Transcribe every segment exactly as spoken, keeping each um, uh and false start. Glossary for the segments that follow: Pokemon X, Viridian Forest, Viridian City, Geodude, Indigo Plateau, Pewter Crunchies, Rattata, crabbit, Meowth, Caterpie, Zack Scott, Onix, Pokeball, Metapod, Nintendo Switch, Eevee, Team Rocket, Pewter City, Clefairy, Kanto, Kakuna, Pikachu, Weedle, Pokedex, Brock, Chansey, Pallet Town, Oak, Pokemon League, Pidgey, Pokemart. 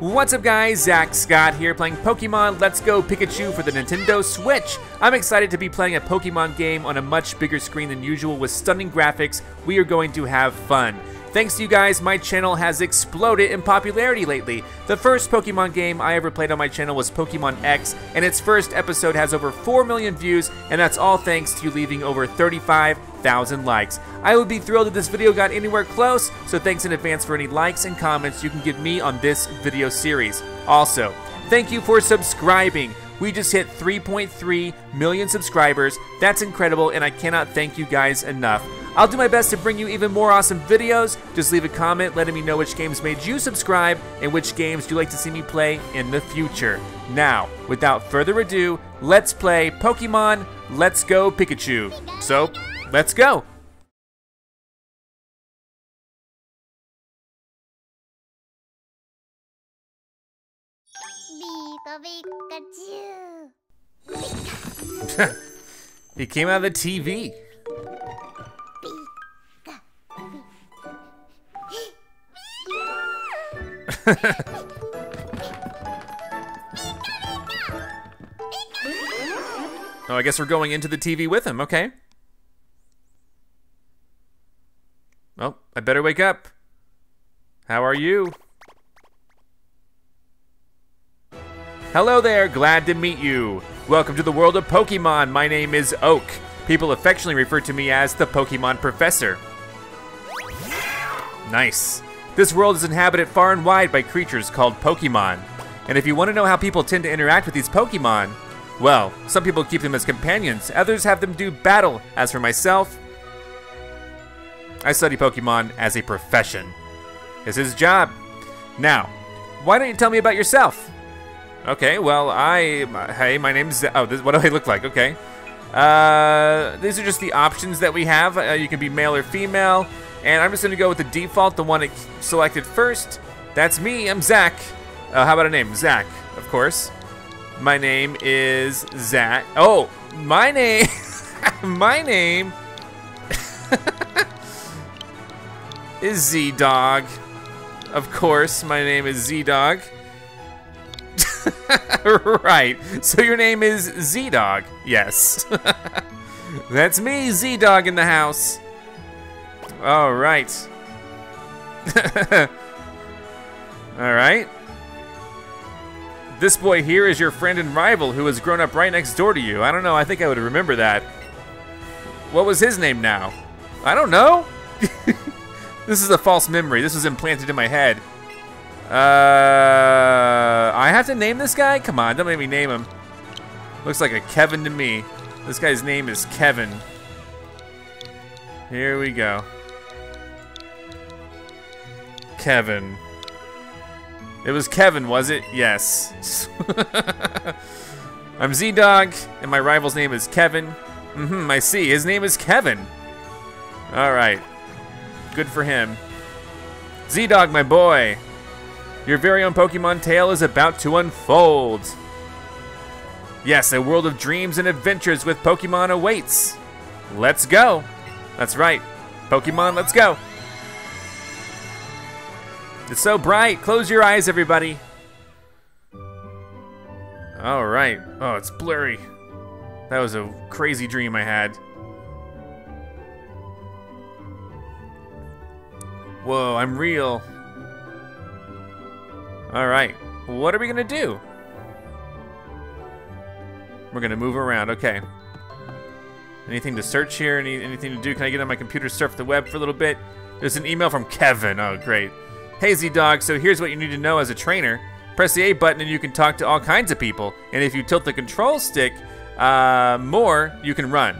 What's up guys, Zack Scott here playing Pokemon Let's Go Pikachu for the Nintendo Switch. I'm excited to be playing a Pokemon game on a much bigger screen than usual with stunning graphics. We are going to have fun. Thanks to you guys, my channel has exploded in popularity lately. The first Pokemon game I ever played on my channel was Pokemon X, and its first episode has over four million views, and that's all thanks to you leaving over thirty-five thousand likes. I would be thrilled if this video got anywhere close, so thanks in advance for any likes and comments you can give me on this video series. Also, thank you for subscribing. We just hit three point three million subscribers. That's incredible, and I cannot thank you guys enough. I'll do my best to bring you even more awesome videos. Just leave a comment letting me know which games made you subscribe and which games you'd like to see me play in the future. Now, without further ado, let's play Pokemon Let's Go Pikachu. So, let's go! He came out of the T V. Oh, I guess we're going into the T V with him, okay. Well, I better wake up. How are you? Hello there, glad to meet you. Welcome to the world of Pokemon. My name is Oak. People affectionately refer to me as the Pokemon Professor. Nice. This world is inhabited far and wide by creatures called Pokemon. And if you want to know how people tend to interact with these Pokemon, well, some people keep them as companions, others have them do battle. As for myself, I study Pokemon as a profession. It's his job. Now, why don't you tell me about yourself? Okay, well, I, hey, my name's, oh, this, what do I look like? Okay. Uh, these are just the options that we have. Uh, you can be male or female. And I'm just going to go with the default, the one it selected first. That's me, I'm Zach. Uh, how about a name? Zach, of course. My name is Zach. Oh, my name. My name is Z-Dog. Of course, my name is Z-Dog. Right, so your name is Z-Dog. Yes. That's me, Z-Dog in the house. All right. All right. This boy here is your friend and rival who has grown up right next door to you. I don't know. I think I would remember that. What was his name now? I don't know. This is a false memory. This was implanted in my head. Uh, I have to name this guy? Come on, don't make me name him. Looks like a Kevin to me. This guy's name is Kevin. Here we go. Kevin. It was Kevin, was it? Yes. I'm Z-Dog, and my rival's name is Kevin. Mm-hmm, I see. His name is Kevin. All right. Good for him. Z-Dog, my boy. Your very own Pokemon tale is about to unfold. Yes, a world of dreams and adventures with Pokemon awaits. Let's go. That's right. Pokemon, let's go. It's so bright. Close your eyes, everybody. All right. Oh, it's blurry. That was a crazy dream I had. Whoa, I'm real. All right. What are we gonna do? We're gonna move around. Okay. Anything to search here? Any, anything to do? Can I get on my computer, surf the web for a little bit? There's an email from Kevin. Oh, great. Hey, Z-Dog, so here's what you need to know as a trainer. Press the A button and you can talk to all kinds of people. And if you tilt the control stick uh, more, you can run.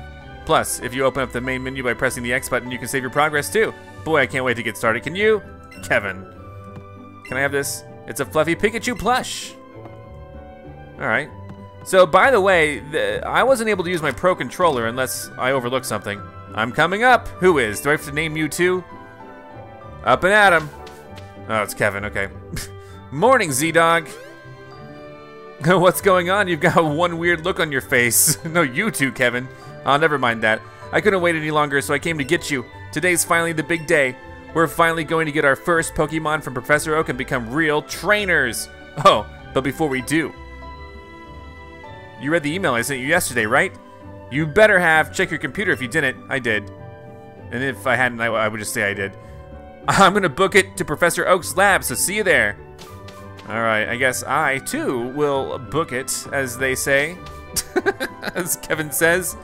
Plus, if you open up the main menu by pressing the X button, you can save your progress too. Boy, I can't wait to get started. Can you? Kevin. Can I have this? It's a fluffy Pikachu plush. All right. So, by the way, the, I wasn't able to use my Pro Controller unless I overlooked something. I'm coming up. Who is? Do I have to name you too? Up and at him. Oh, it's Kevin, okay. Morning, Z-Dog. What's going on? You've got one weird look on your face. No, you too, Kevin. Oh, never mind that. I couldn't wait any longer, so I came to get you. Today's finally the big day. We're finally going to get our first Pokemon from Professor Oak and become real trainers. Oh, but before we do, you read the email I sent you yesterday, right? You better have. Check your computer if you didn't. I did. And if I hadn't, I, I would just say I did. I'm gonna book it to Professor Oak's lab, so see you there. All right, I guess I too will book it, as they say, as Kevin says.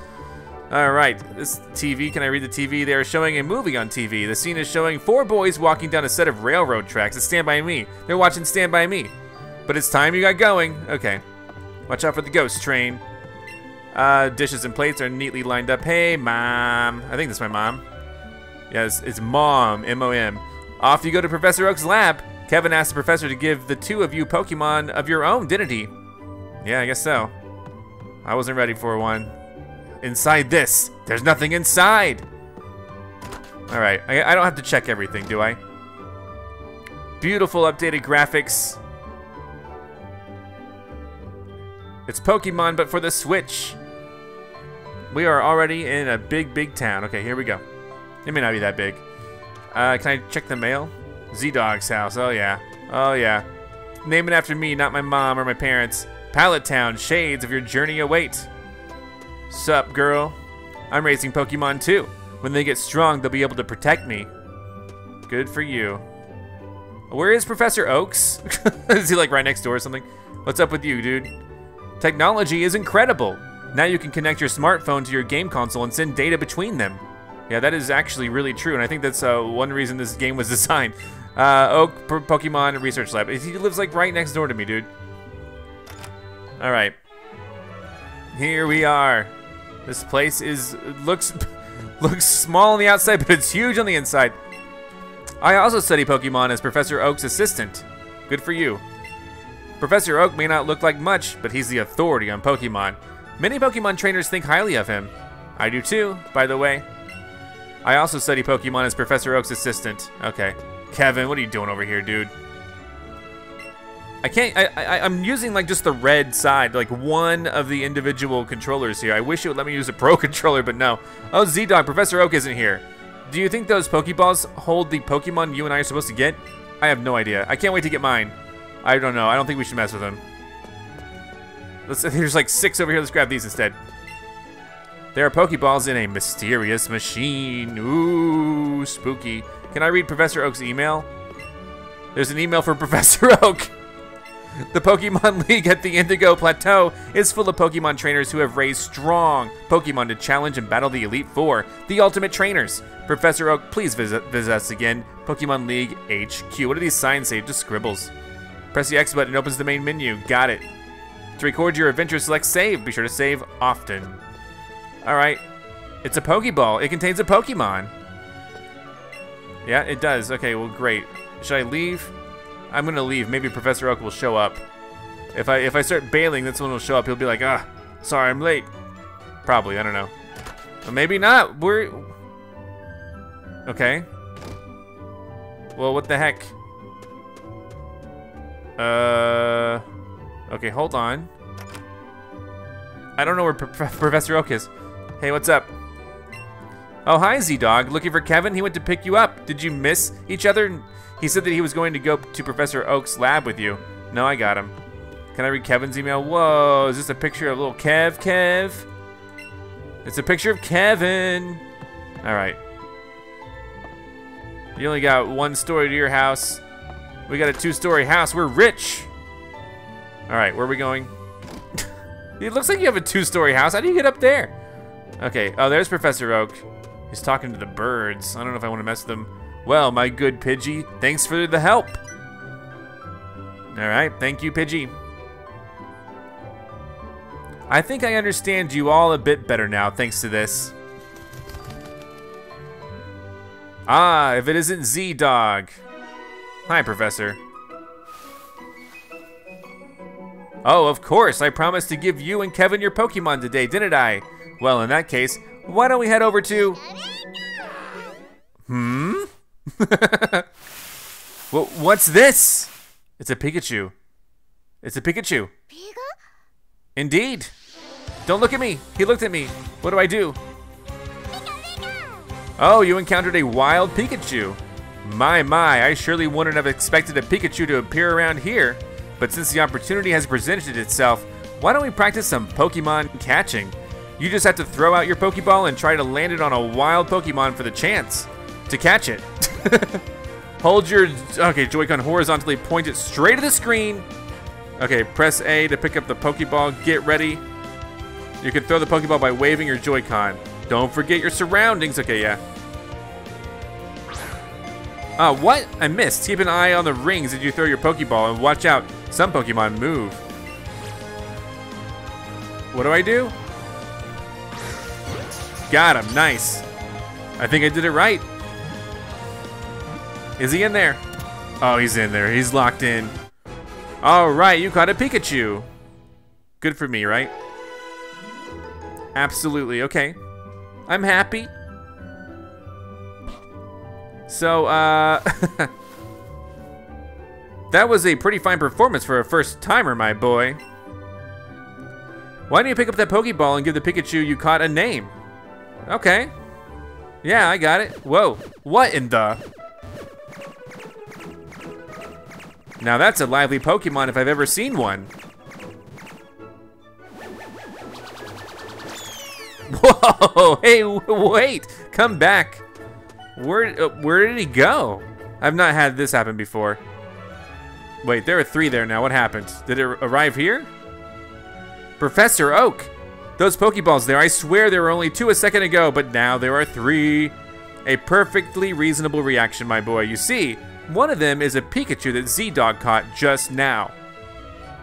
All right, this T V, can I read the T V? They are showing a movie on T V. The scene is showing four boys walking down a set of railroad tracks. It's Stand By Me. They're watching Stand By Me. But it's time you got going. Okay, watch out for the ghost train. Uh, dishes and plates are neatly lined up. Hey, Mom. I think that's my mom. Yes, it's Mom, M O M. Off you go to Professor Oak's lab. Kevin asked the professor to give the two of you Pokemon of your own, didn't he? Yeah, I guess so. I wasn't ready for one. Inside this, there's nothing inside. All right, I, I don't have to check everything, do I? Beautiful updated graphics. It's Pokemon, but for the Switch. We are already in a big, big town. Okay, here we go. It may not be that big. Uh, can I check the mail? Z-Dog's house, oh yeah, oh yeah. Name it after me, not my mom or my parents. Pallet Town, shades of your journey await. Sup, girl? I'm raising Pokemon too. When they get strong, they'll be able to protect me. Good for you. Where is Professor Oaks? Is he like right next door or something? What's up with you, dude? Technology is incredible. Now you can connect your smartphone to your game console and send data between them. Yeah, that is actually really true, and I think that's uh, one reason this game was designed. Uh, Oak Pokemon Research Lab. He lives like right next door to me, dude. All right, here we are. This place is looks looks small on the outside, but it's huge on the inside. I also study Pokemon as Professor Oak's assistant. Good for you. Professor Oak may not look like much, but he's the authority on Pokemon. Many Pokemon trainers think highly of him. I do too, by the way. I also study Pokemon as Professor Oak's assistant. Okay, Kevin, what are you doing over here, dude? I can't, I, I, I'm using like just the red side, like one of the individual controllers here. I wish it would let me use a pro controller, but no. Oh, Z-Dog, Professor Oak isn't here. Do you think those Pokeballs hold the Pokemon you and I are supposed to get? I have no idea. I can't wait to get mine. I don't know, I don't think we should mess with them. Let's, there's like six over here, let's grab these instead. There are Pokeballs in a mysterious machine. Ooh, spooky. Can I read Professor Oak's email? There's an email from Professor Oak. The Pokemon League at the Indigo Plateau is full of Pokemon trainers who have raised strong Pokemon to challenge and battle the Elite Four, the ultimate trainers. Professor Oak, please visit, visit us again. Pokemon League H Q. What do these signs say? Just scribbles. Press the X button, it opens the main menu. Got it. To record your adventure, select save. Be sure to save often. All right, it's a Pokeball. It contains a Pokemon. Yeah, it does. Okay, well, great. Should I leave? I'm gonna leave. Maybe Professor Oak will show up. If I if I start bailing, this one will show up. He'll be like, ah, sorry, I'm late. Probably. I don't know. But maybe not. We're okay. Well, what the heck? Uh. Okay, hold on. I don't know where Pro- Professor Oak is. Hey, what's up? Oh, hi, Z-Dog. Looking for Kevin? He went to pick you up. Did you miss each other? He said that he was going to go to Professor Oak's lab with you. No, I got him. Can I read Kevin's email? Whoa, is this a picture of little Kev Kev? It's a picture of Kevin. All right. You only got one story to your house. We got a two-story house. We're rich. All right, where are we going? It looks like you have a two-story house. How do you get up there? Okay, oh, there's Professor Oak. He's talking to the birds. I don't know if I want to mess with them. Well, my good Pidgey, thanks for the help. All right, thank you, Pidgey. I think I understand you all a bit better now, thanks to this. Ah, if it isn't Z-Dog. Hi, Professor. Oh, of course, I promised to give you and Kevin your Pokemon today, didn't I? Well, in that case, why don't we head over to... Hmm? Well, what's this? It's a Pikachu. It's a Pikachu. Indeed. Don't look at me. He looked at me. What do I do? Oh, you encountered a wild Pikachu. My, my, I surely wouldn't have expected a Pikachu to appear around here. But since the opportunity has presented itself, why don't we practice some Pokemon catching? You just have to throw out your Pokeball and try to land it on a wild Pokemon for the chance to catch it. Hold your okay, Joy-Con horizontally, point it straight at the screen. Okay, press A to pick up the Pokeball. Get ready. You can throw the Pokeball by waving your Joy-Con. Don't forget your surroundings. Okay, yeah. Uh, what? I missed. Keep an eye on the rings as you throw your Pokeball and watch out. Some Pokemon move. What do I do? Got him. Nice. I think I did it right. Is he in there? Oh, he's in there. He's locked in. All right, you caught a Pikachu. Good for me, right? Absolutely. Okay. I'm happy. So, uh... that was a pretty fine performance for a first-timer, my boy. Why don't you pick up that Pokeball and give the Pikachu you caught a name? Okay. Yeah, I got it. Whoa. What in the... Now that's a lively Pokemon if I've ever seen one. Whoa, hey, wait, come back. Where, uh, where did he go? I've not had this happen before. Wait, there are three there now, what happened? Did it arrive here? Professor Oak, those Pokeballs there, I swear there were only two a second ago, but now there are three. A perfectly reasonable reaction, my boy, you see. One of them is a Pikachu that Z-Dog caught just now.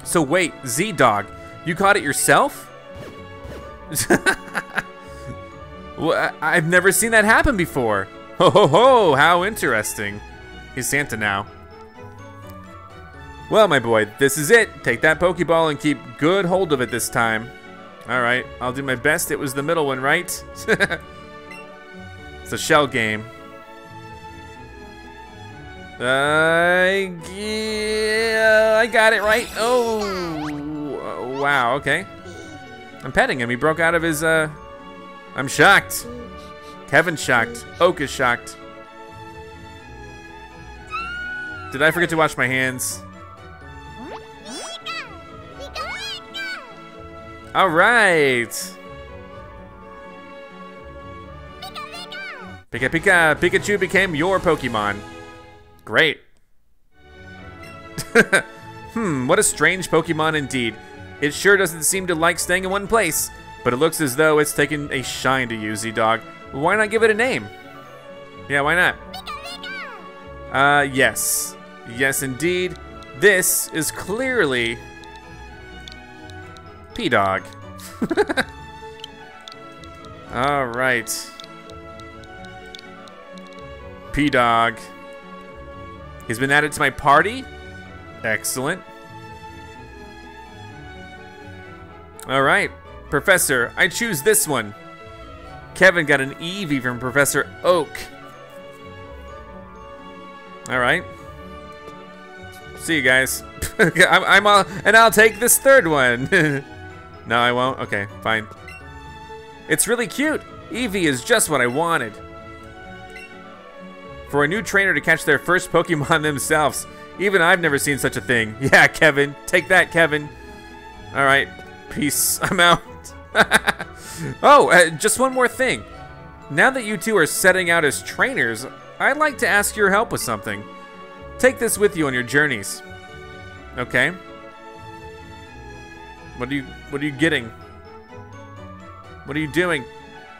So wait, Z-Dog, you caught it yourself? Well, I've never seen that happen before. Ho ho ho, how interesting. He's Santa now. Well, my boy, this is it. Take that Pokeball and keep good hold of it this time. All right, I'll do my best. It was the middle one, right? It's a shell game. Uh, yeah, I got it right. Oh, wow, okay. I'm petting him, he broke out of his, uh, I'm shocked. Kevin's shocked, Oak is shocked. Did I forget to wash my hands? All right. Pika Pika, Pikachu became your Pokemon. Great. Hmm, what a strange Pokemon indeed. It sure doesn't seem to like staying in one place, but it looks as though it's taken a shine to you, Z-Dog. Why not give it a name? Yeah, why not? Uh, yes. Yes, indeed. This is clearly... P-Dog. All right. P-Dog. He's been added to my party. Excellent. All right, Professor, I choose this one. Kevin got an Eevee from Professor Oak. All right. See you guys. I'm, I'm all, and I'll take this third one. No, I won't, okay, fine. It's really cute. Eevee is just what I wanted. For a new trainer to catch their first Pokemon themselves. Even I've never seen such a thing. Yeah, Kevin, take that, Kevin. All right, peace, I'm out. Oh, uh, just one more thing. Now that you two are setting out as trainers, I'd like to ask your help with something. Take this with you on your journeys. Okay. What are you, what are you getting? What are you doing?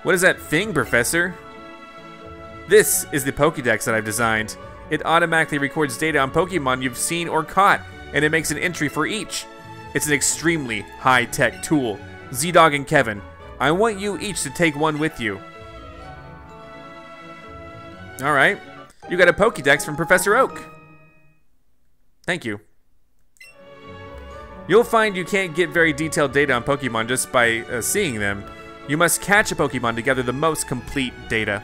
What is that thing, Professor? This is the Pokedex that I've designed. It automatically records data on Pokemon you've seen or caught, and it makes an entry for each. It's an extremely high-tech tool. Z-Dog and Kevin, I want you each to take one with you. All right, you got a Pokedex from Professor Oak. Thank you. You'll find you can't get very detailed data on Pokemon just by uh, seeing them. You must catch a Pokemon to gather the most complete data.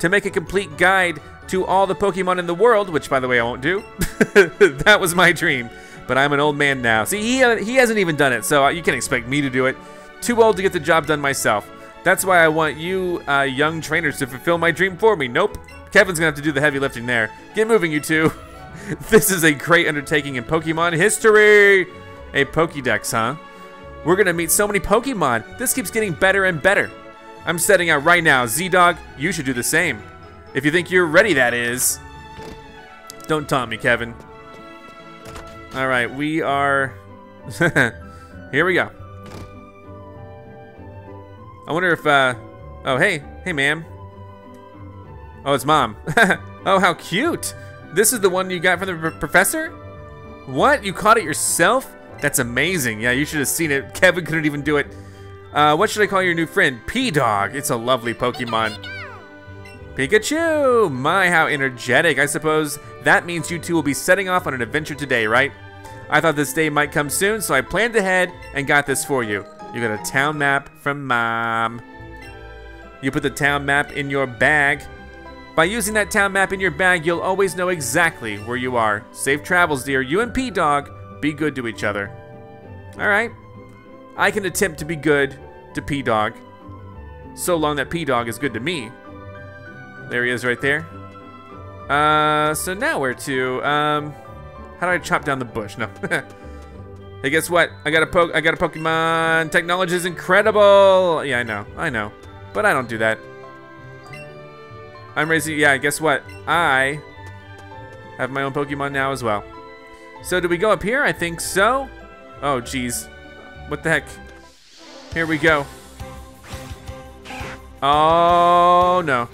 To make a complete guide to all the Pokemon in the world, which by the way I won't do. That was my dream, but I'm an old man now. See, he, he hasn't even done it, so you can't expect me to do it. Too old to get the job done myself. That's why I want you uh, young trainers to fulfill my dream for me. Nope, Kevin's gonna have to do the heavy lifting there. Get moving, you two. This is a great undertaking in Pokemon history. A Pokedex, huh? We're gonna meet so many Pokemon. This keeps getting better and better. I'm setting out right now. Z-Dog, you should do the same. If you think you're ready, that is. Don't taunt me, Kevin. Alright, we are... Here we go. I wonder if... Uh... Oh, hey. Hey, ma'am. Oh, it's Mom. Oh, how cute. This is the one you got from the professor? What? You caught it yourself? That's amazing. Yeah, you should have seen it. Kevin couldn't even do it. Uh, what should I call your new friend? P-Dog. It's a lovely Pokemon. Pikachu! My, how energetic. I suppose that means you two will be setting off on an adventure today, right? I thought this day might come soon, so I planned ahead and got this for you. You got a town map from Mom. You put the town map in your bag. By using that town map in your bag, you'll always know exactly where you are. Safe travels, dear. You and P-Dog, be good to each other. All right. I can attempt to be good to P-Dog, so long that P-Dog is good to me. There he is right there. Uh, so now where to? Um, how do I chop down the bush? No. Hey, guess what? I got a poke. I got a Pokemon. Technology is incredible. Yeah, I know. I know. But I don't do that. I'm raising. Yeah, guess what? I have my own Pokemon now as well. So do we go up here? I think so. Oh, geez. What the heck? Here we go. Oh no.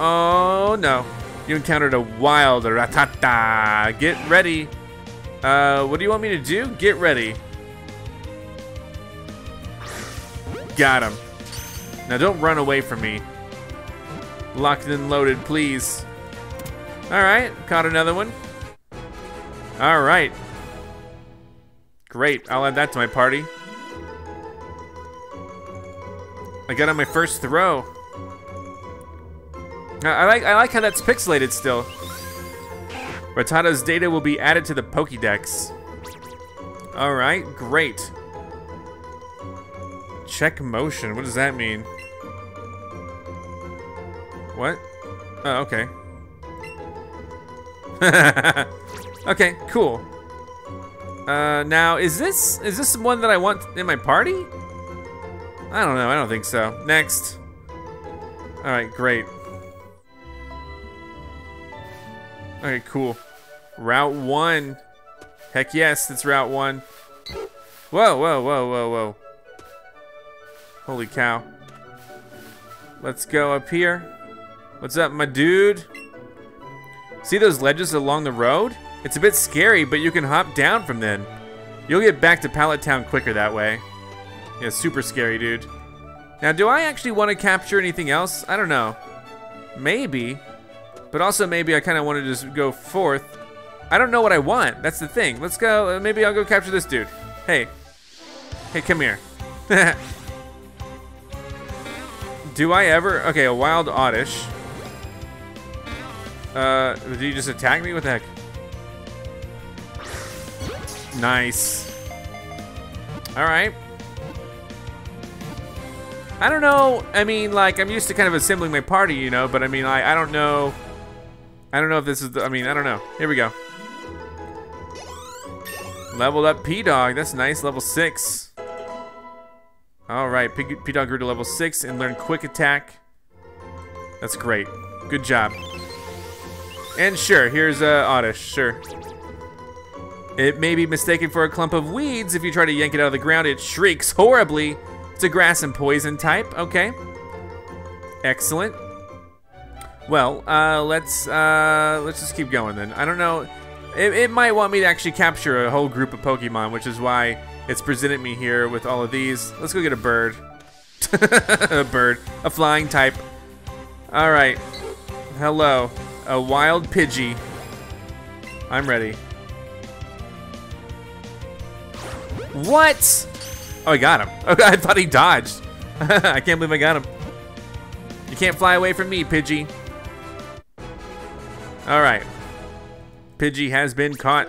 Oh no. You encountered a wild Rattata. Get ready. Uh, what do you want me to do? Get ready. Got him. Now don't run away from me. Locked and loaded, please. Alright, caught another one. Alright. Great, I'll add that to my party. I got on my first throw. I like I like how that's pixelated still. Rattata's data will be added to the Pokédex. Alright, great. Check motion, what does that mean? What? Oh, okay. Okay, cool. Uh, now, is this is this one that I want in my party? I don't know, I don't think so. Next. Alright, great. Alright, cool. Route one. Heck yes, it's route one. Whoa, whoa, whoa, whoa, whoa. Holy cow. Let's go up here. What's up, my dude? See those ledges along the road? It's a bit scary, but you can hop down from them. You'll get back to Pallet Town quicker that way. Yeah, super scary, dude. Now, do I actually want to capture anything else? I don't know. Maybe. But also maybe I kind of want to just go forth. I don't know what I want. That's the thing. Let's go. Maybe I'll go capture this dude. Hey. Hey, come here. Do I ever? Okay, a wild Oddish. Uh, did you just attack me? What the heck? Nice. All right. I don't know. I mean, like, I'm used to kind of assembling my party, you know, but I mean, I, I don't know. I don't know if this is the, I mean, I don't know. Here we go. Leveled up P-Dog. That's nice. Level six. All right. P-Dog grew to level six and learned Quick Attack. That's great. Good job. And sure, here's uh, Oddish. Sure. It may be mistaken for a clump of weeds. If you try to yank it out of the ground, it shrieks horribly. It's a grass and poison type. Okay. Excellent. Well, uh, let's uh, let's just keep going then. I don't know. It, it might want me to actually capture a whole group of Pokemon, which is why it's presented me here with all of these. Let's go get a bird. A bird. A flying type. All right. Hello. A wild Pidgey. I'm ready. What? Oh, I got him. Oh, I thought he dodged. I can't believe I got him. You can't fly away from me, Pidgey. All right. Pidgey has been caught.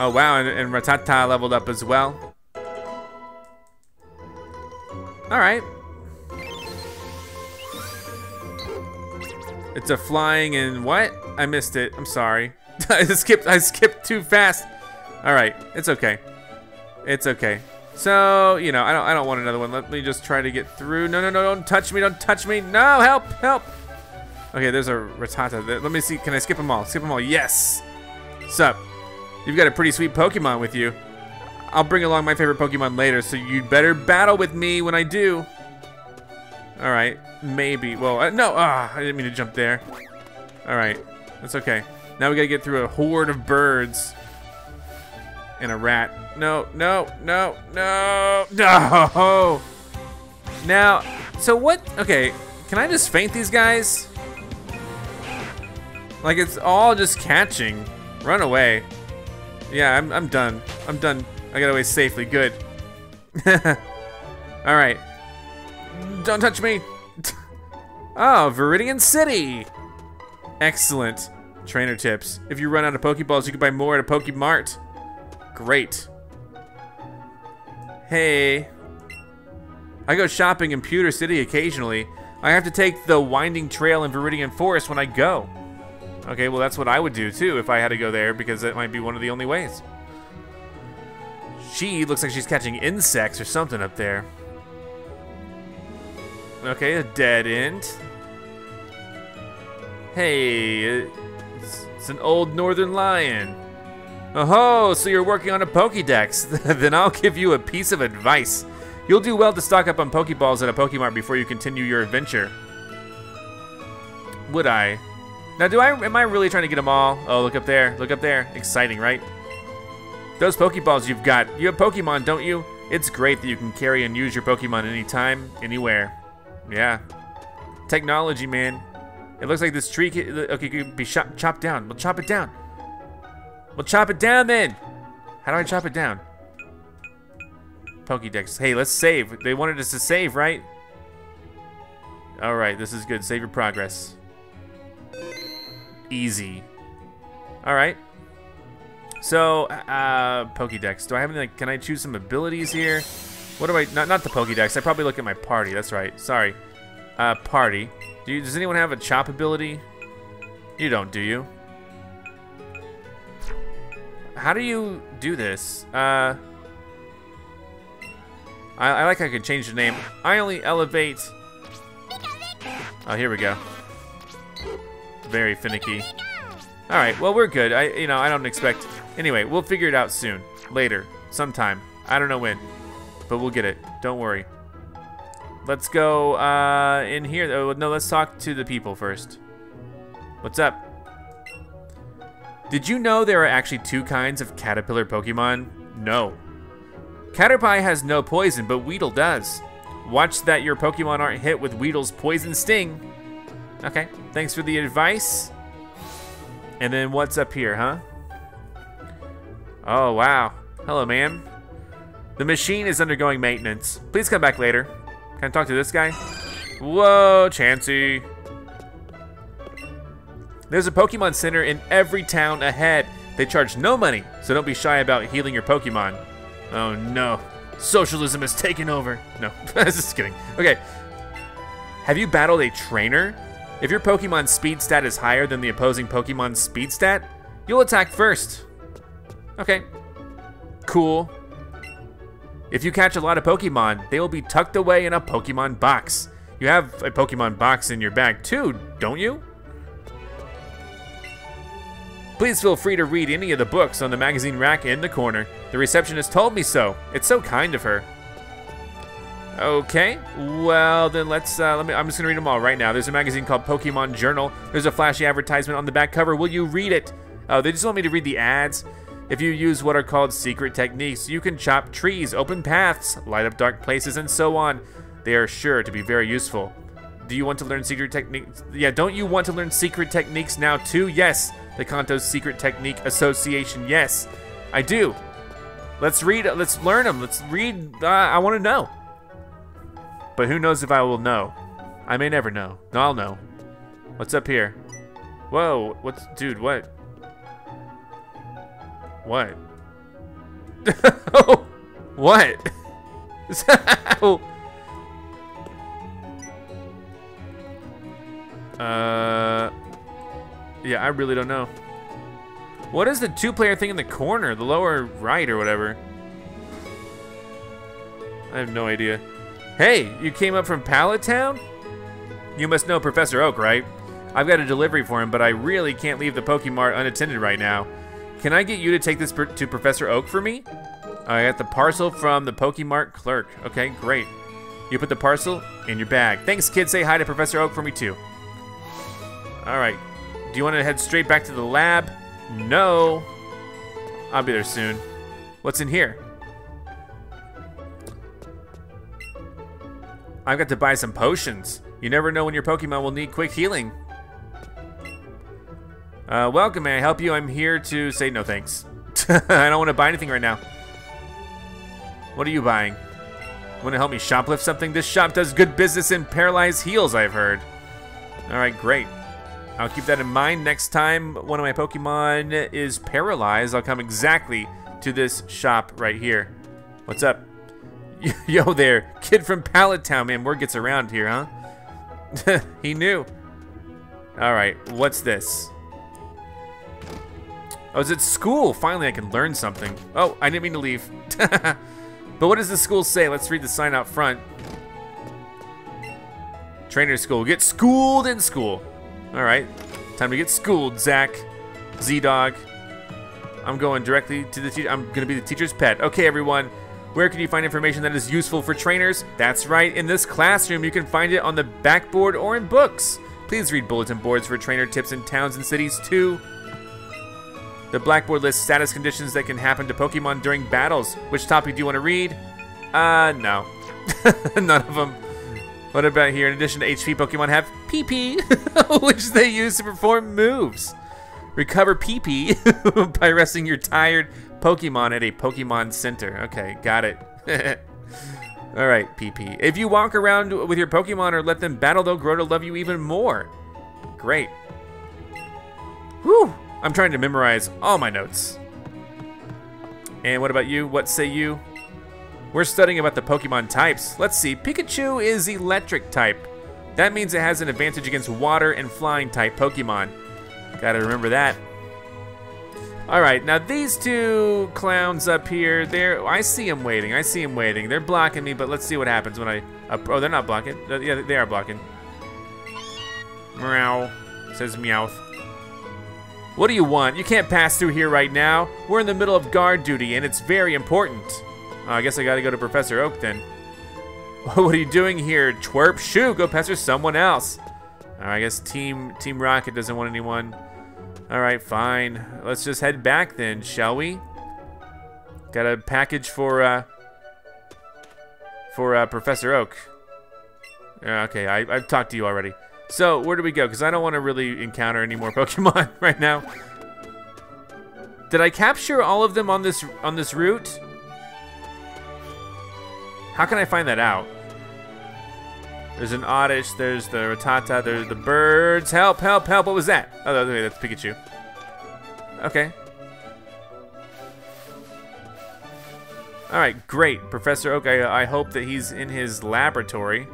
Oh, wow, and, and Rattata leveled up as well. All right. It's a flying and what? I missed it. I'm sorry. I skipped. I skipped too fast. All right. It's okay. It's okay. So you know, I don't. I don't want another one. Let me just try to get through. No, no, no! Don't touch me! Don't touch me! No! Help! Help! Okay, there's a Rattata. Let me see. Can I skip them all? Skip them all. Yes. Sup? You've got a pretty sweet Pokemon with you. I'll bring along my favorite Pokemon later, so you'd better battle with me when I do. All right. Maybe. Well, uh, no. Ah, I didn't mean to jump there. All right. That's okay. Now we gotta get through a horde of birds and a rat. No, no, no, no, no. Now, so what? Okay, can I just faint these guys? Like it's all just catching. Run away. Yeah, I'm, I'm done. I'm done. I got away safely. Good. All right. Don't touch me. Oh, Viridian City. Excellent. Trainer tips. If you run out of Pokeballs, you can buy more at a Pokemart. Great. Hey. I go shopping in Pewter City occasionally. I have to take the winding trail in Viridian Forest when I go. Okay, well that's what I would do too if I had to go there because that might be one of the only ways. She looks like she's catching insects or something up there. Okay, a dead end. Hey. It's an old northern lion. Oh-ho, so you're working on a Pokedex. Then I'll give you a piece of advice. You'll do well to stock up on Pokeballs at a Pokemart before you continue your adventure. Would I? Now, do I? Am I really trying to get them all? Oh, look up there. Look up there. Exciting, right? Those Pokeballs you've got. You have Pokemon, don't you? It's great that you can carry and use your Pokemon anytime, anywhere. Yeah. Technology, man. It looks like this tree can, okay, could be chop, chopped down. We'll chop it down. We'll chop it down then. How do I chop it down? Pokédex. Hey, let's save. They wanted us to save, right? All right, this is good. Save your progress. Easy. All right. So, uh, Pokédex. Do I have any, like, can I choose some abilities here? What do I, not, not the Pokédex. I probably look at my party. That's right. Sorry. Uh, party. Do you, does anyone have a chop ability? You don't, do you? How do you do this? Uh, I, I like how I can change the name. I only elevate. Oh, here we go. Very finicky. All right, well we're good. I, you know, I don't expect. Anyway, we'll figure it out soon, later, sometime. I don't know when, but we'll get it. Don't worry. Let's go uh, in here. Oh, no, let's talk to the people first. What's up? Did you know there are actually two kinds of caterpillar Pokemon? No. Caterpie has no poison, but Weedle does. Watch that your Pokemon aren't hit with Weedle's poison sting. Okay, thanks for the advice. And then what's up here, huh? Oh, wow. Hello, ma'am. The machine is undergoing maintenance. Please come back later. Can I talk to this guy? Whoa, Chansey. There's a Pokemon Center in every town ahead. They charge no money, so don't be shy about healing your Pokemon. Oh no, socialism has taken over. No, just kidding. Okay, have you battled a trainer? If your Pokemon's speed stat is higher than the opposing Pokemon's speed stat, you'll attack first. Okay, cool. If you catch a lot of Pokemon, they will be tucked away in a Pokemon box. You have a Pokemon box in your bag too, don't you? Please feel free to read any of the books on the magazine rack in the corner. The receptionist told me so. It's so kind of her. Okay, well then let's, uh, let me, I'm just gonna read them all right now. There's a magazine called Pokemon Journal. There's a flashy advertisement on the back cover. Will you read it? Oh, they just want me to read the ads. If you use what are called secret techniques, you can chop trees, open paths, light up dark places, and so on. They are sure to be very useful. Do you want to learn secret techniques? Yeah, don't you want to learn secret techniques now too? Yes, the Kanto Secret Technique Association, yes, I do. Let's read, let's learn them, let's read, uh, I wanna know. But who knows if I will know? I may never know, I'll know. What's up here? Whoa, what's, dude, what? What? What? uh, Yeah, I really don't know. What is the two-player thing in the corner? The lower right or whatever. I have no idea. Hey, you came up from Pallet Town? You must know Professor Oak, right? I've got a delivery for him, but I really can't leave the Pokemart unattended right now. Can I get you to take this per to Professor Oak for me? I got the parcel from the Pokemart clerk. Okay, great. You put the parcel in your bag. Thanks, kid. Say hi to Professor Oak for me, too. All right. Do you want to head straight back to the lab? No. I'll be there soon. What's in here? I've got to buy some potions. You never know when your Pokemon will need quick healing. Uh, welcome, may I help you? I'm here to say no thanks. I don't want to buy anything right now. What are you buying? Want to help me shoplift something? This shop does good business in paralyzed heels, I've heard. All right, great. I'll keep that in mind. Next time one of my Pokemon is paralyzed, I'll come exactly to this shop right here. What's up? Yo there, kid from Pallet Town, man. Word gets around here, huh? He knew. All right, what's this? I was at school. Finally, I can learn something. Oh, I didn't mean to leave. But what does the school say? Let's read the sign out front. Trainer school. Get schooled in school. All right. Time to get schooled, Zach. Z-Dog. I'm going directly to the teacher. I'm going to be the teacher's pet. Okay, everyone. Where can you find information that is useful for trainers? That's right. In this classroom, you can find it on the backboard or in books. Please read bulletin boards for trainer tips in towns and cities, too. The blackboard lists status conditions that can happen to Pokemon during battles. Which topic do you want to read? Uh, no. None of them. What about here? In addition to H P, Pokemon have P P, which they use to perform moves. Recover P P by resting your tired Pokemon at a Pokemon Center. Okay, got it. All right, P P. If you walk around with your Pokemon or let them battle, they'll grow to love you even more. Great. Whew. I'm trying to memorize all my notes. And what about you? What say you? We're studying about the Pokemon types. Let's see. Pikachu is electric type. That means it has an advantage against water and flying type Pokemon. Gotta remember that. All right. Now these two clowns up here, they're, I see them waiting. I see them waiting. They're blocking me, but let's see what happens when I... Uh, oh, they're not blocking. Uh, yeah, they are blocking. Meow. Says Meowth. What do you want? You can't pass through here right now. We're in the middle of guard duty, and it's very important. Uh, I guess I gotta go to Professor Oak then. What are you doing here, twerp? Shoo, go pester someone else. Uh, I guess Team Team Rocket doesn't want anyone. All right, fine. Let's just head back then, shall we? Got a package for uh, for uh, Professor Oak. Uh, okay, I, I've talked to you already. So, where do we go? Because I don't want to really encounter any more Pokemon right now. Did I capture all of them on this on this route? How can I find that out? There's an Oddish, there's the Rattata, there's the birds. Help, help, help. What was that? Oh, that's Pikachu. Okay. All right, great. Professor Oak, I, I hope that he's in his laboratory.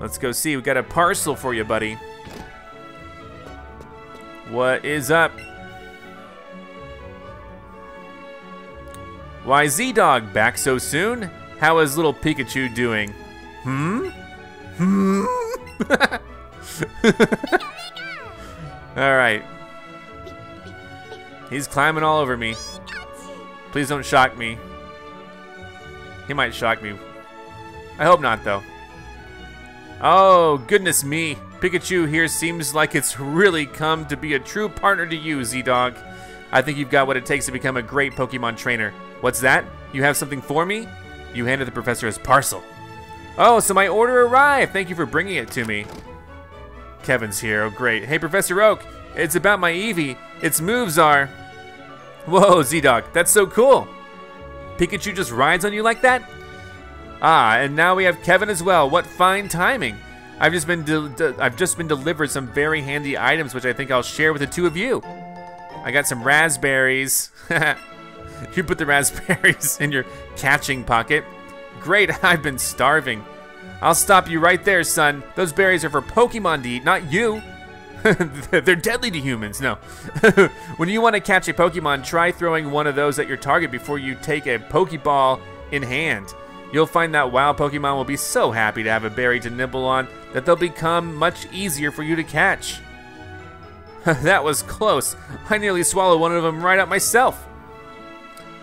Let's go see. We got a parcel for you, buddy. What is up? Why, Z-Dog back so soon? How is little Pikachu doing? Hmm? Hmm? All right. He's climbing all over me. Please don't shock me. He might shock me. I hope not, though. Oh, goodness me. Pikachu here seems like it's really come to be a true partner to you, Z-Dog. I think you've got what it takes to become a great Pokemon trainer. What's that? You have something for me? You handed the professor his parcel. Oh, so my order arrived. Thank you for bringing it to me. Kevin's here. Oh, great. Hey, Professor Oak. It's about my Eevee. Its moves are... Whoa, Z-Dog. That's so cool. Pikachu just rides on you like that? Ah, and now we have Kevin as well. What fine timing. I've just been de de I've just been delivered some very handy items, which I think I'll share with the two of you. I got some raspberries. You put the raspberries in your catching pocket. Great, I've been starving. I'll stop you right there, son. Those berries are for Pokemon to eat, not you. They're deadly to humans. No. When you want to catch a Pokemon, try throwing one of those at your target before you take a Pokeball in hand. You'll find that wild Pokemon will be so happy to have a berry to nibble on that they'll become much easier for you to catch. That was close. I nearly swallowed one of them right up myself.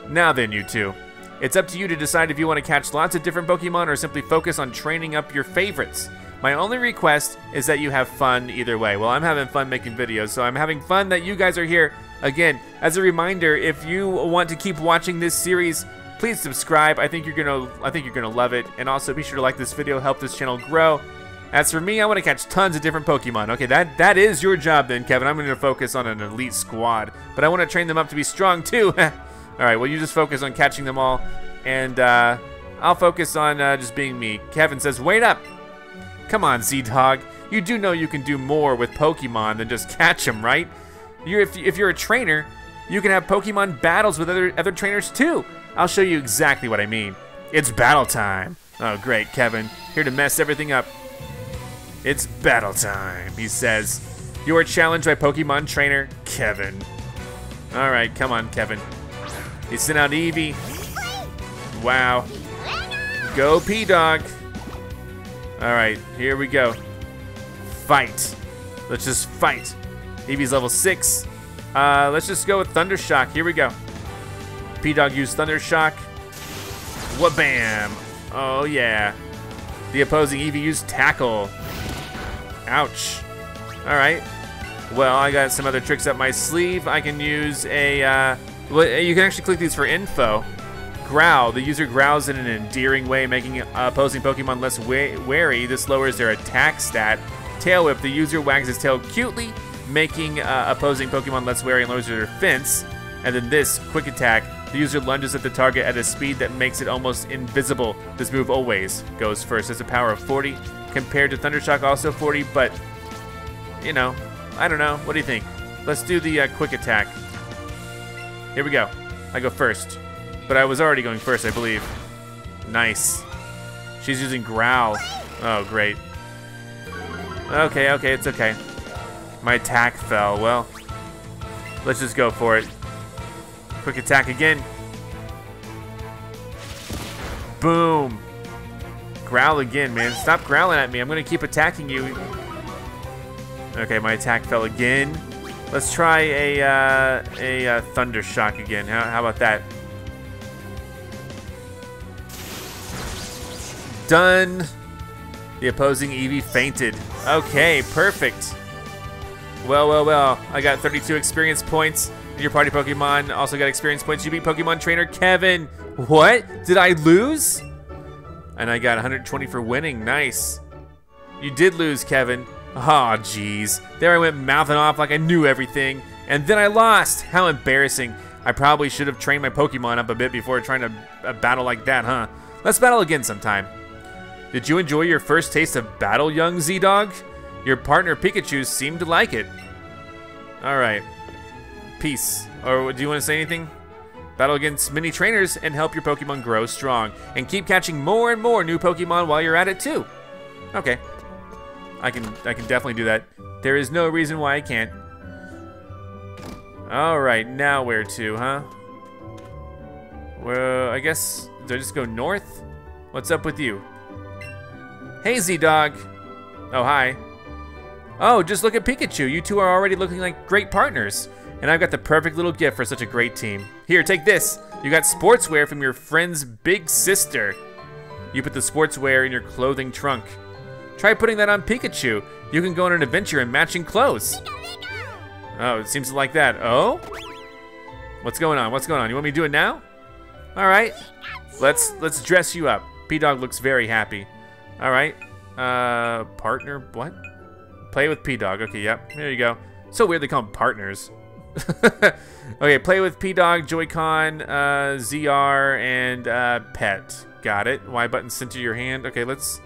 Now then, you two. It's up to you to decide if you want to catch lots of different Pokemon or simply focus on training up your favorites. My only request is that you have fun either way. Well, I'm having fun making videos, so I'm having fun that you guys are here. Again, as a reminder, if you want to keep watching this series, please subscribe. I think you're gonna, I think you're gonna love it. And also, be sure to like this video, help this channel grow. As for me, I want to catch tons of different Pokemon. Okay, that, that is your job then, Kevin. I'm going to focus on an elite squad, but I want to train them up to be strong too. All right, well, you just focus on catching them all, and uh, I'll focus on uh, just being me. Kevin says, wait up. Come on, Z-Dog. You do know you can do more with Pokemon than just catch them, right? You're, if, if you're a trainer, you can have Pokemon battles with other, other trainers too. I'll show you exactly what I mean. It's battle time. Oh, great, Kevin. Here to mess everything up. It's battle time, he says. You are challenged by Pokemon trainer Kevin. All right, come on, Kevin. He sent out Eevee. Wow. Go, P-Dog. All right, here we go. Fight. Let's just fight. Eevee's level six. Uh, let's just go with Thunder Shock. Here we go. P-Dog used Thunder Shock. Wha-bam. Oh, yeah. The opposing Eevee used Tackle. Ouch. All right. Well, I got some other tricks up my sleeve. I can use a, uh, well, you can actually click these for info. Growl. The user growls in an endearing way, making opposing Pokemon less wary. This lowers their attack stat. Tail Whip. The user wags his tail cutely, making uh, opposing Pokemon less wary and lowers their defense. And then this, Quick Attack. The user lunges at the target at a speed that makes it almost invisible. This move always goes first. It's a power of forty. Compared to Thundershock, also forty, but, you know, I don't know. What do you think? Let's do the uh, Quick Attack. Here we go. I go first, but I was already going first, I believe. Nice. She's using Growl. Oh, great. Okay, okay, it's okay. My attack fell. Well, let's just go for it. Quick Attack again. Boom. Growl again, man. Stop growling at me. I'm gonna keep attacking you. Okay, my attack fell again. Let's try a uh, a uh, Thunder Shock again. How, how about that? Done. The opposing Eevee fainted. Okay, perfect. Well, well, well. I got thirty-two experience points. Your party Pokemon also got experience points. You beat Pokemon trainer Kevin. What? Did I lose? And I got one hundred twenty for winning. Nice. You did lose, Kevin. Aw, oh, jeez. There I went mouthing off like I knew everything. And then I lost. How embarrassing. I probably should have trained my Pokemon up a bit before trying to uh, battle like that, huh? Let's battle again sometime. Did you enjoy your first taste of battle, young Z-Dog? Your partner Pikachu seemed to like it. All right. Peace. Or do you want to say anything? Battle against many trainers and help your Pokemon grow strong. And keep catching more and more new Pokemon while you're at it too. Okay. I can I can definitely do that. There is no reason why I can't. Alright, now where to, huh? Well, I guess, do I just go north? What's up with you? Hey, Z-Dog. Oh, hi. Oh, just look at Pikachu. You two are already looking like great partners. And I've got the perfect little gift for such a great team. Here, take this. You got sportswear from your friend's big sister. You put the sportswear in your clothing trunk. Try putting that on Pikachu. You can go on an adventure in matching clothes. Oh, it seems like that. Oh? What's going on? What's going on? You want me to do it now? All right. Let's let's dress you up. P-Dog looks very happy. All right. Uh, partner, what? Play with P-Dog. Okay, yep. There you go. So weird they call them partners. Okay, play with P-Dog, Joy-Con, uh, Z R, and uh, Pet. Got it. Y button sent to your hand. Okay, let's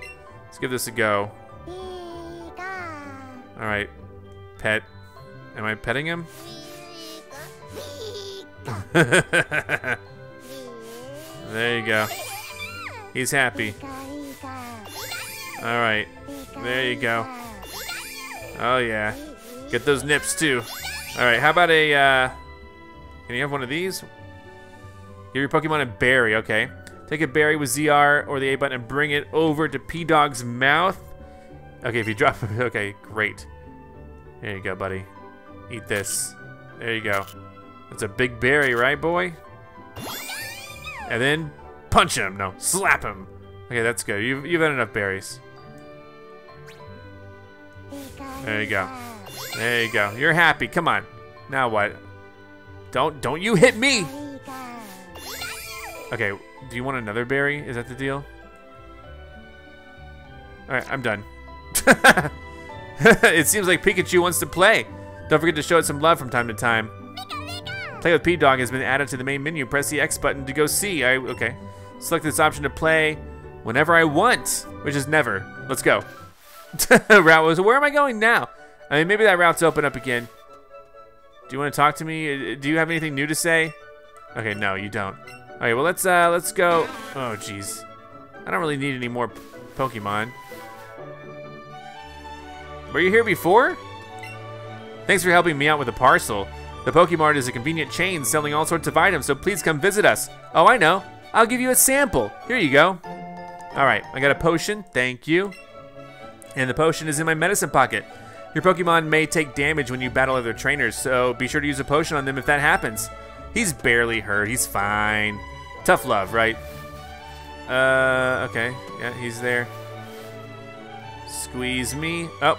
let's give this a go. All right, Pet. Am I petting him? There you go. He's happy. All right, there you go. Oh yeah. Get those nips too. All right, how about a, uh, can you have one of these? Give your Pokemon a berry, okay. Take a berry with Z R or the A button and bring it over to P-Dog's mouth. Okay, if you drop, okay, great. There you go, buddy. Eat this. There you go. It's a big berry, right, boy? And then punch him, no, slap him. Okay, that's good, you've, you've had enough berries. There you go. There you go. You're happy. Come on. Now what? Don't don't you hit me. Okay, do you want another berry? Is that the deal? All right, I'm done. It seems like Pikachu wants to play. Don't forget to show it some love from time to time. Play with P-Dog has been added to the main menu. Press the X button to go see. I okay. Select this option to play whenever I want, which is never. Let's go. Route was, where am I going now? I mean, maybe that route's open up again. Do you want to talk to me? Do you have anything new to say? Okay, no, you don't. All right, well, let's uh, let's go. Oh, jeez. I don't really need any more Pokemon. Were you here before? Thanks for helping me out with a parcel. The Pokemart is a convenient chain selling all sorts of items, so please come visit us. Oh, I know. I'll give you a sample. Here you go. All right, I got a potion. Thank you. And the potion is in my medicine pocket. Your Pokemon may take damage when you battle other trainers, so be sure to use a potion on them if that happens. He's barely hurt, he's fine. Tough love, right? Uh, okay, yeah, he's there. Squeeze me, oh.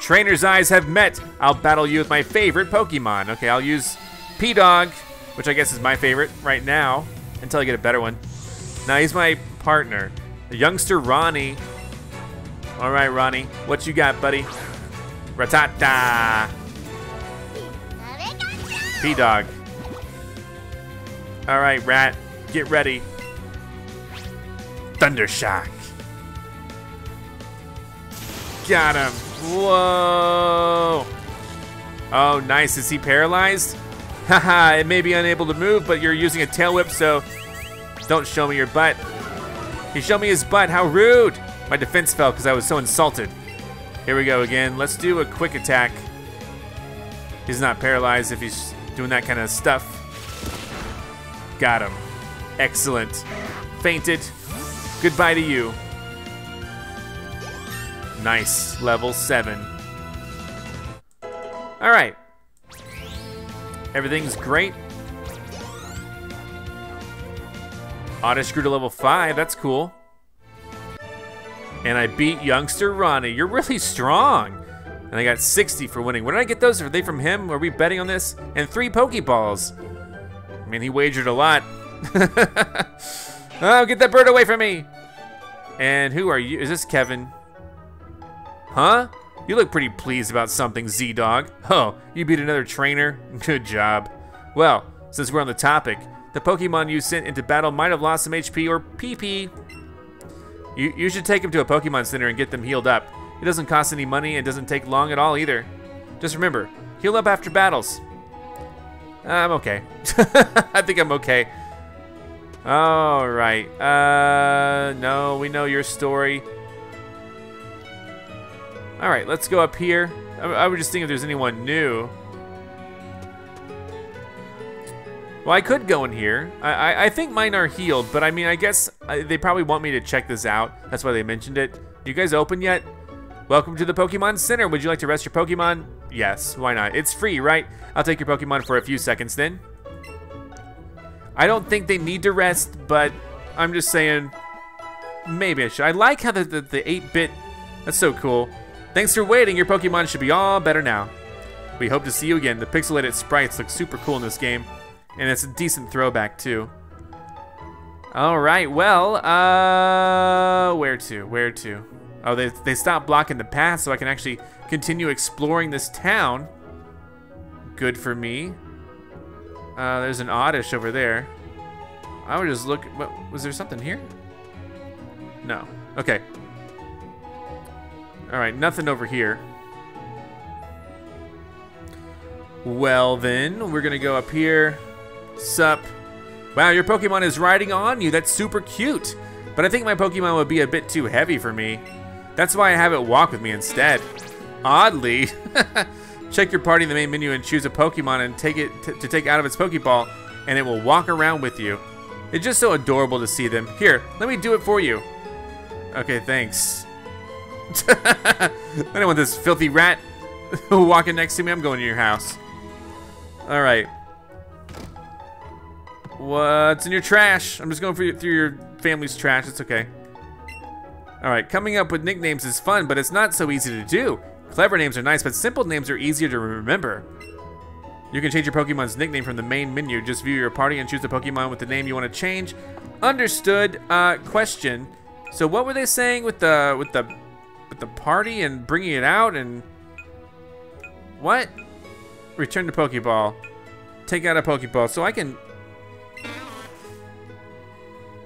Trainer's eyes have met. I'll battle you with my favorite Pokemon. Okay, I'll use P-Dog, which I guess is my favorite right now, until I get a better one. Now he's my partner. The youngster Ronnie. All right, Ronnie, what you got, buddy? Rattata. P-Dog. All right, Rat, get ready. Thundershock. Got him, whoa. Oh, nice, is he paralyzed? Haha, it may be unable to move, but you're using a tail whip, so don't show me your butt. He showed me his butt, how rude. My defense fell because I was so insulted. Here we go again, let's do a quick attack. He's not paralyzed if he's doing that kind of stuff. Got him. Excellent. Fainted. Goodbye to you. Nice. Level seven. All right. Everything's great. Oddish grew to level five. That's cool. And I beat youngster Ronnie. You're really strong. And I got sixty for winning. Where did I get those? Are they from him? Are we betting on this? And three Pokeballs. I mean, he wagered a lot. Oh, get that bird away from me. And who are you? Is this Kevin? Huh? You look pretty pleased about something, Z-Dog. Oh, you beat another trainer? Good job. Well, since we're on the topic, the Pokemon you sent into battle might have lost some H P or P P. You, you should take them to a Pokemon Center and get them healed up. It doesn't cost any money and doesn't take long at all either. Just remember, heal up after battles. I'm okay. I think I'm okay. All right. Uh, no, we know your story. All right, let's go up here. I, I would just think if there's anyone new. Well, I could go in here. I, I, I think mine are healed, but I mean, I guess I, they probably want me to check this out. That's why they mentioned it. You guys open yet? Welcome to the Pokemon Center. Would you like to rest your Pokemon? Yes, why not? It's free, right? I'll take your Pokemon for a few seconds then. I don't think they need to rest, but I'm just saying, maybe I should. I like how the eight bit, that's so cool. Thanks for waiting, your Pokemon should be all better now. We hope to see you again. The pixelated sprites look super cool in this game, and it's a decent throwback too. All right, well, uh, where to, where to? Oh, they, they stopped blocking the path so I can actually continue exploring this town. Good for me. Uh, there's an Oddish over there. I would just look, what, was there something here? No, okay. All right, nothing over here. Well then, we're gonna go up here. Sup. Wow, your Pokemon is riding on you, that's super cute. But I think my Pokemon would be a bit too heavy for me. That's why I have it walk with me instead. Oddly. Check your party in the main menu and choose a Pokemon and take it t to take out of its Pokeball, and it will walk around with you. It's just so adorable to see them. Here, let me do it for you. Okay, thanks. I don't want this filthy rat walking next to me. I'm going to your house. All right. What's in your trash? I'm just going through your family's trash. It's okay. All right, coming up with nicknames is fun, but it's not so easy to do. Clever names are nice, but simple names are easier to remember. You can change your Pokemon's nickname from the main menu. Just view your party and choose the Pokemon with the name you want to change. Understood. Uh, question. So what were they saying with the with the with the party and bringing it out and what? Return to Pokeball. Take out a Pokeball. So I can.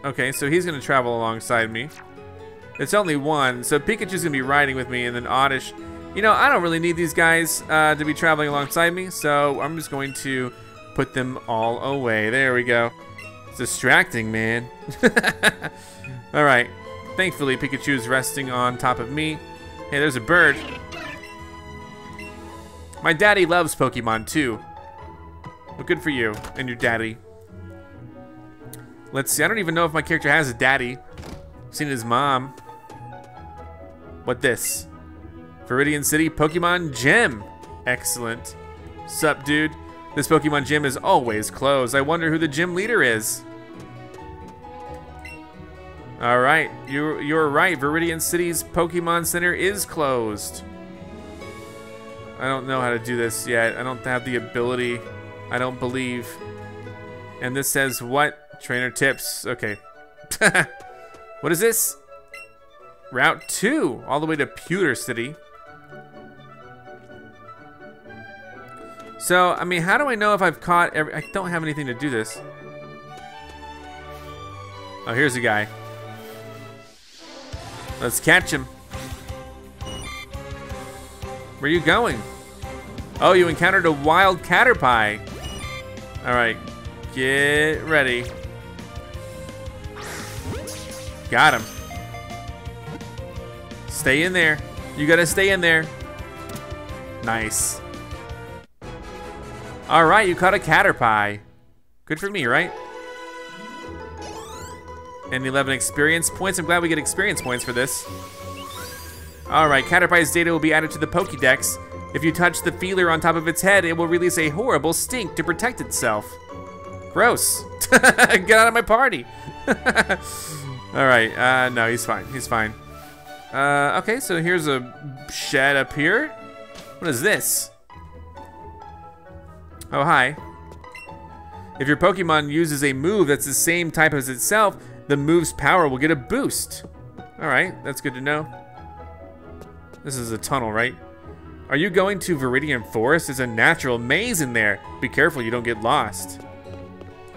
Okay, so he's gonna travel alongside me. It's only one, so Pikachu's gonna be riding with me, and then Oddish. You know, I don't really need these guys uh, to be traveling alongside me, so I'm just going to put them all away. There we go. It's distracting, man. All right. Thankfully, Pikachu's resting on top of me. Hey, there's a bird. My daddy loves Pokemon, too. Well, good for you and your daddy. Let's see. I don't even know if my character has a daddy. I've seen his mom. What this? Viridian City Pokemon Gym. Excellent. Sup, dude. This Pokemon Gym is always closed. I wonder who the gym leader is. All right. You're, you're right. Viridian City's Pokemon Center is closed. I don't know how to do this yet. I don't have the ability. I don't believe. And this says what? Trainer tips. Okay. What is this? Route two, all the way to Pewter City. So, I mean, how do I know if I've caught every... I don't have anything to do this. Oh, here's a guy. Let's catch him. Where are you going? Oh, you encountered a wild Caterpie. All right, get ready. Got him. Stay in there. You gotta stay in there. Nice. All right, you caught a Caterpie. Good for me, right? And eleven experience points. I'm glad we get experience points for this. All right, Caterpie's data will be added to the Pokédex. If you touch the feeler on top of its head, it will release a horrible stink to protect itself. Gross. Get out of my party. All right, uh, no, he's fine, he's fine. Uh, okay, so here's a shed up here. What is this? Oh, hi. If your Pokemon uses a move that's the same type as itself, the move's power will get a boost. All right, that's good to know. This is a tunnel, right? Are you going to Viridian Forest? There's a natural maze in there. Be careful you don't get lost.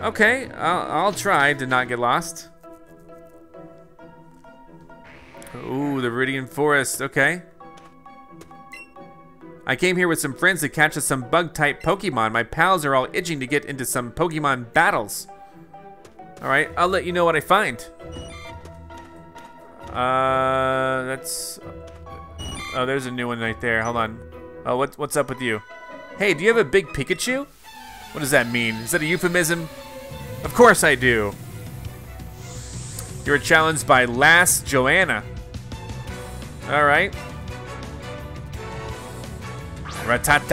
Okay, I'll, I'll try to not get lost. Ooh, the Viridian Forest, okay. I came here with some friends to catch us some bug-type Pokemon. My pals are all itching to get into some Pokemon battles. All right, I'll let you know what I find. Uh, that's... Oh, there's a new one right there, hold on. Oh, what, what's up with you? Hey, do you have a big Pikachu? What does that mean? Is that a euphemism? Of course I do. You're challenged by Last Joanna. All right. Rattata.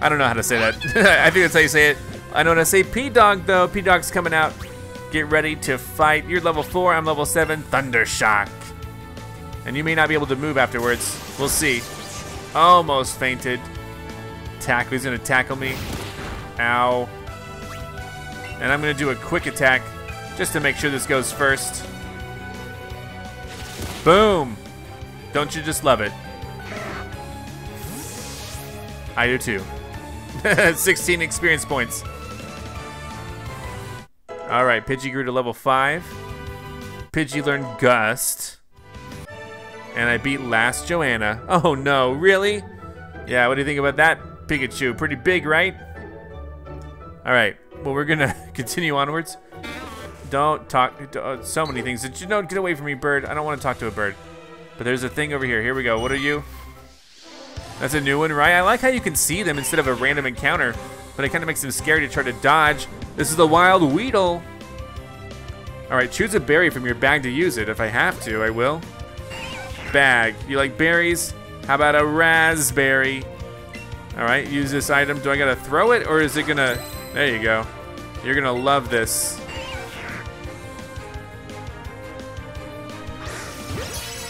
I don't know how to say that. I think that's how you say it. I know how to say P-Dog though. P-Dog's coming out. Get ready to fight. You're level four, I'm level seven. Thundershock. And you may not be able to move afterwards. We'll see. Almost fainted. Tackle, he's gonna tackle me. Ow. And I'm gonna do a quick attack just to make sure this goes first. Boom! Don't you just love it? I do too. sixteen experience points. All right, Pidgey grew to level five. Pidgey learned Gust. And I beat Last Joanna. Oh no, really? Yeah, what do you think about that, Pikachu? Pretty big, right? All right, well, we're gonna continue onwards. Don't talk, so many things. Did you know, get away from me, bird. I don't want to talk to a bird. But there's a thing over here. Here we go. What are you? That's a new one, right? I like how you can see them instead of a random encounter, but it kind of makes them scary to try to dodge. This is the wild Weedle. All right, choose a berry from your bag to use it. If I have to, I will. Bag. You like berries? How about a raspberry? All right, use this item. Do I gotta throw it, or is it gonna? There you go. You're gonna love this.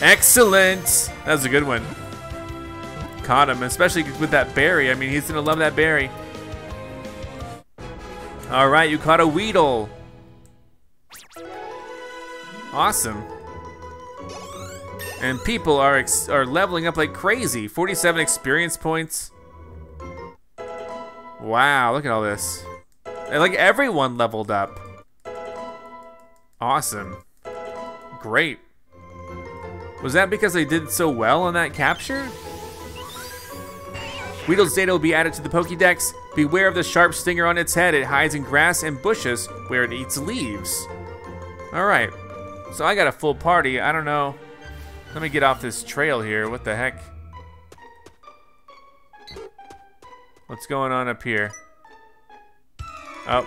Excellent. That was a good one. Caught him, especially with that berry. I mean, he's gonna love that berry. All right, you caught a Weedle. Awesome. And people are ex are leveling up like crazy. forty-seven experience points. Wow, look at all this. And like everyone leveled up. Awesome. Great. Was that because they did so well on that capture? Weedle's data will be added to the Pokedex. Beware of the sharp stinger on its head. It hides in grass and bushes where it eats leaves. All right, so I got a full party. I don't know. Let me get off this trail here. What the heck? What's going on up here? Oh.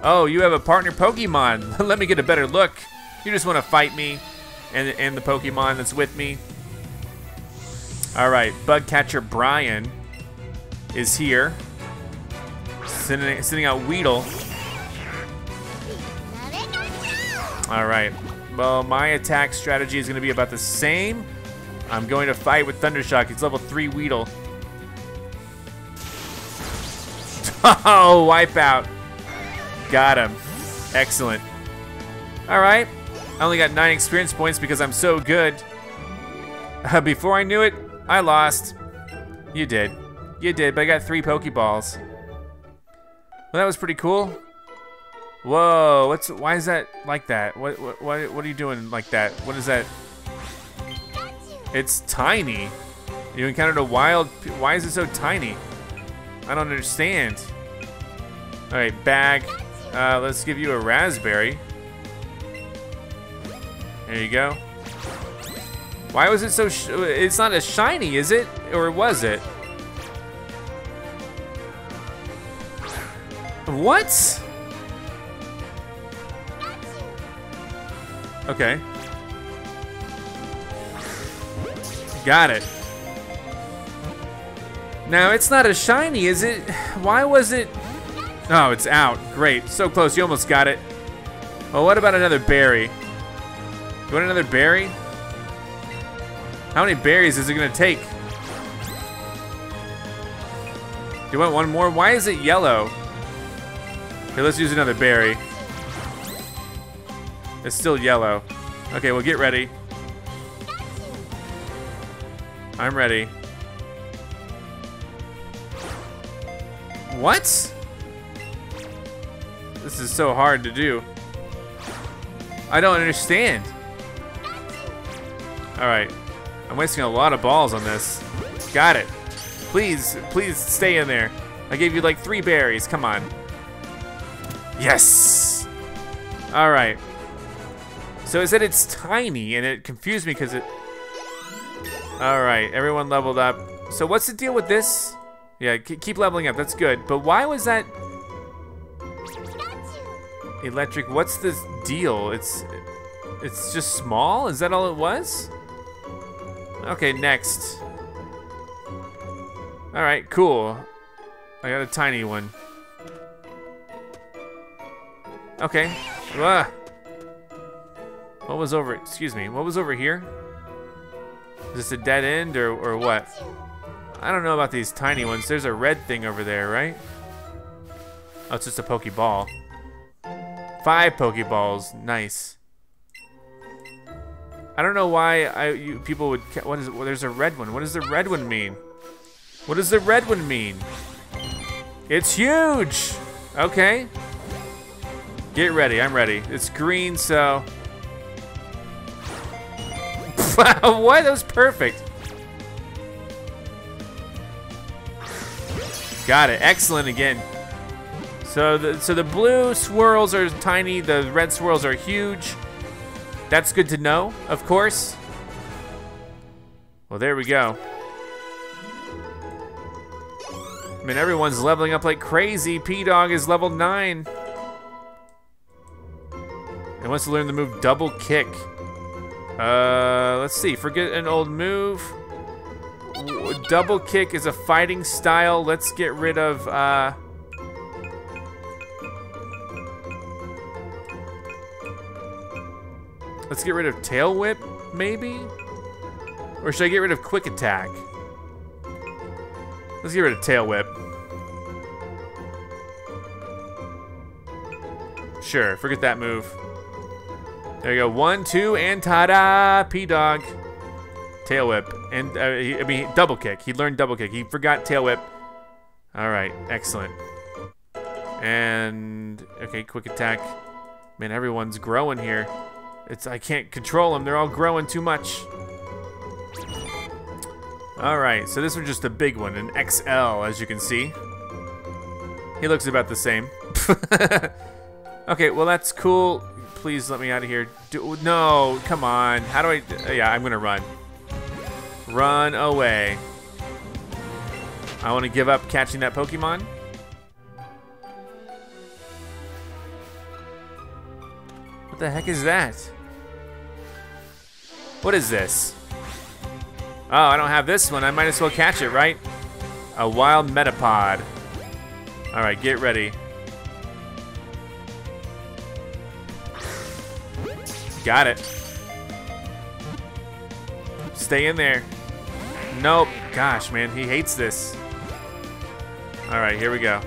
Oh, you have a partner Pokemon. Let me get a better look. You just want to fight me and, and the Pokemon that's with me. All right, bug catcher Brian is here, sending, sending out Weedle. All right, well, my attack strategy is gonna be about the same. I'm going to fight with Thundershock. It's level three Weedle. Oh, wipeout. Got him, excellent. All right, I only got nine experience points because I'm so good. Uh, before I knew it, I lost. You did. You did, but I got three Pokeballs. Well, that was pretty cool. Whoa, what's, why is that like that? What, what, what, what are you doing like that? What is that? It's tiny. You encountered a wild, why is it so tiny? I don't understand. All right, bag. Uh, let's give you a raspberry. There you go. Why was it so, sh it's not as shiny, is it? Or was it? What? Okay. Got it. Now it's not as shiny, is it? Why was it? Oh, it's out, great. So close, you almost got it. Well, what about another berry? You want another berry? How many berries is it gonna take? Do you want one more? Why is it yellow? Okay, let's use another berry. It's still yellow. Okay, well, get ready. I'm ready. What? This is so hard to do. I don't understand. All right. I'm wasting a lot of balls on this. Got it. Please, please stay in there. I gave you like three berries, come on. Yes! All right. So it said it's tiny and it confused me because it... All right, everyone leveled up. So what's the deal with this? Yeah, keep leveling up, that's good. But why was that? Electric, what's this deal? It's, it's just small, is that all it was? Okay, next. All right, cool. I got a tiny one. Okay. Ugh. What was over, excuse me, what was over here? Is this a dead end or, or what? I don't know about these tiny ones. There's a red thing over there, right? Oh, it's just a Pokeball. Five Pokeballs, nice. I don't know why I you, people would. What is? Well, there's a red one. What does the red one mean? What does the red one mean? It's huge. Okay. Get ready. I'm ready. It's green, so. What? That was perfect. Got it. Excellent again. So the so the blue swirls are tiny. The red swirls are huge. That's good to know, of course. Well, there we go. I mean, everyone's leveling up like crazy. P-Dog is level nine. And wants to learn the move Double Kick. Uh, let's see, forget an old move. Double Kick is a fighting style. Let's get rid of, uh... let's get rid of Tail Whip, maybe? Or should I get rid of Quick Attack? Let's get rid of Tail Whip. Sure, forget that move. There you go, one, two, and ta-da! P-Dog. Tail Whip, and uh, he, I mean, Double Kick. He learned Double Kick, he forgot Tail Whip. All right, excellent. And, okay, Quick Attack. Man, everyone's growing here. It's, I can't control them, they're all growing too much. All right, so this was just a big one, an X L, as you can see. He looks about the same. Okay, well, that's cool. Please let me out of here. Do, no, come on. How do I? Uh, yeah, I'm gonna run. Run away. I want to give up catching that Pokemon. What the heck is that? What is this? Oh, I don't have this one. I might as well catch it, right? A wild Metapod. All right, get ready. Got it. Stay in there. Nope. Gosh, man, he hates this. All right, here we go.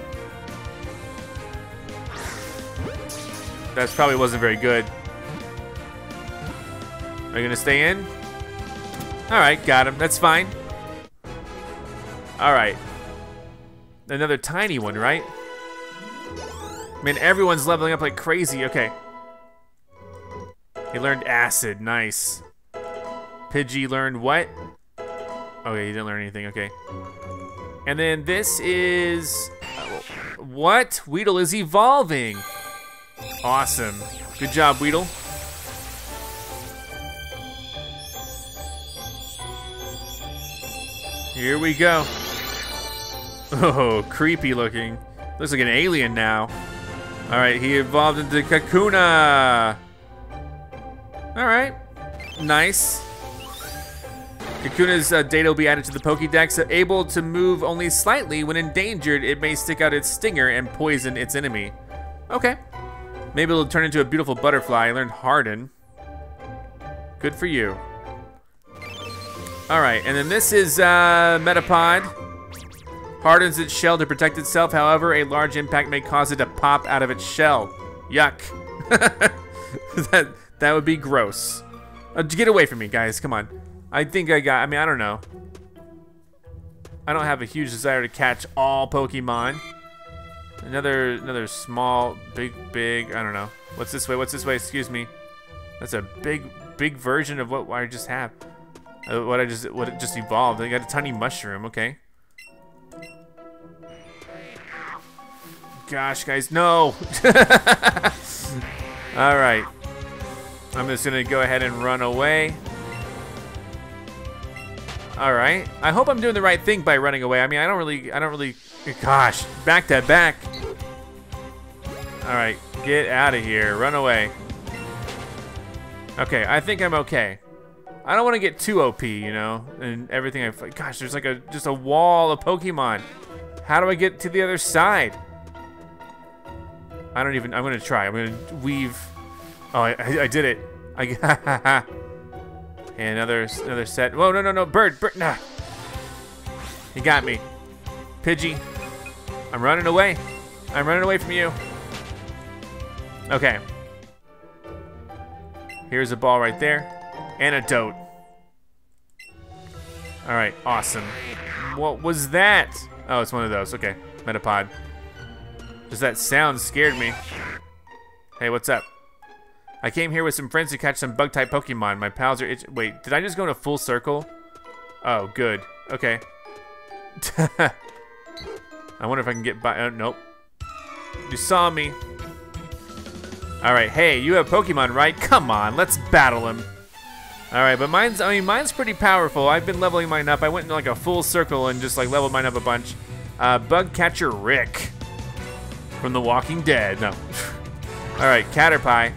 That probably wasn't very good. Are you gonna stay in? All right, got him. That's fine. All right. Another tiny one, right? Man, everyone's leveling up like crazy. Okay. He learned acid, nice. Pidgey learned what? Okay, he didn't learn anything, okay. And then this is, what? Weedle is evolving. Awesome, good job, Weedle. Here we go. Oh, creepy looking. Looks like an alien now. All right, he evolved into Kakuna. All right, nice. Kakuna's uh, data will be added to the Pokedex. Able to move only slightly when endangered, it may stick out its stinger and poison its enemy. Okay, maybe it'll turn into a beautiful butterfly. I learned Harden. Good for you. All right, and then this is uh, Metapod. Hardens its shell to protect itself. However, a large impact may cause it to pop out of its shell. Yuck. that, That would be gross. Uh, get away from me, guys, come on. I think I got, I mean, I don't know. I don't have a huge desire to catch all Pokemon. Another, another small, big, big, I don't know. What's this way, what's this way, excuse me. That's a big, big version of what I just have. Uh, what I just, what it just evolved. I got a tiny mushroom, okay. Gosh, guys, no. All right. I'm just gonna go ahead and run away. All right, I hope I'm doing the right thing by running away. I mean, I don't really, I don't really, gosh, back that back. All right, get out of here, run away. Okay, I think I'm okay. I don't wanna get too O P, you know, and everything I, gosh, there's like a, just a wall of Pokemon. How do I get to the other side? I don't even, I'm gonna try, I'm gonna weave. Oh, I, I, I did it. I, and another, another set. Whoa, no, no, no, bird, bird, nah. He got me. Pidgey, I'm running away. I'm running away from you. Okay. Here's a ball right there. Antidote. All right, awesome. What was that? Oh, it's one of those, okay. Metapod. Just that sound scared me. Hey, what's up? I came here with some friends to catch some bug-type Pokemon. My pals are itch- Wait, did I just go in a full circle? Oh, good. Okay. I wonder if I can get by- Oh, nope. You saw me. All right, hey, you have Pokemon, right? Come on, let's battle him. Alright, but mine's, I mean, mine's pretty powerful. I've been leveling mine up. I went in like a full circle and just like leveled mine up a bunch. Uh, Bug Catcher Rick from The Walking Dead. No. Alright, Caterpie.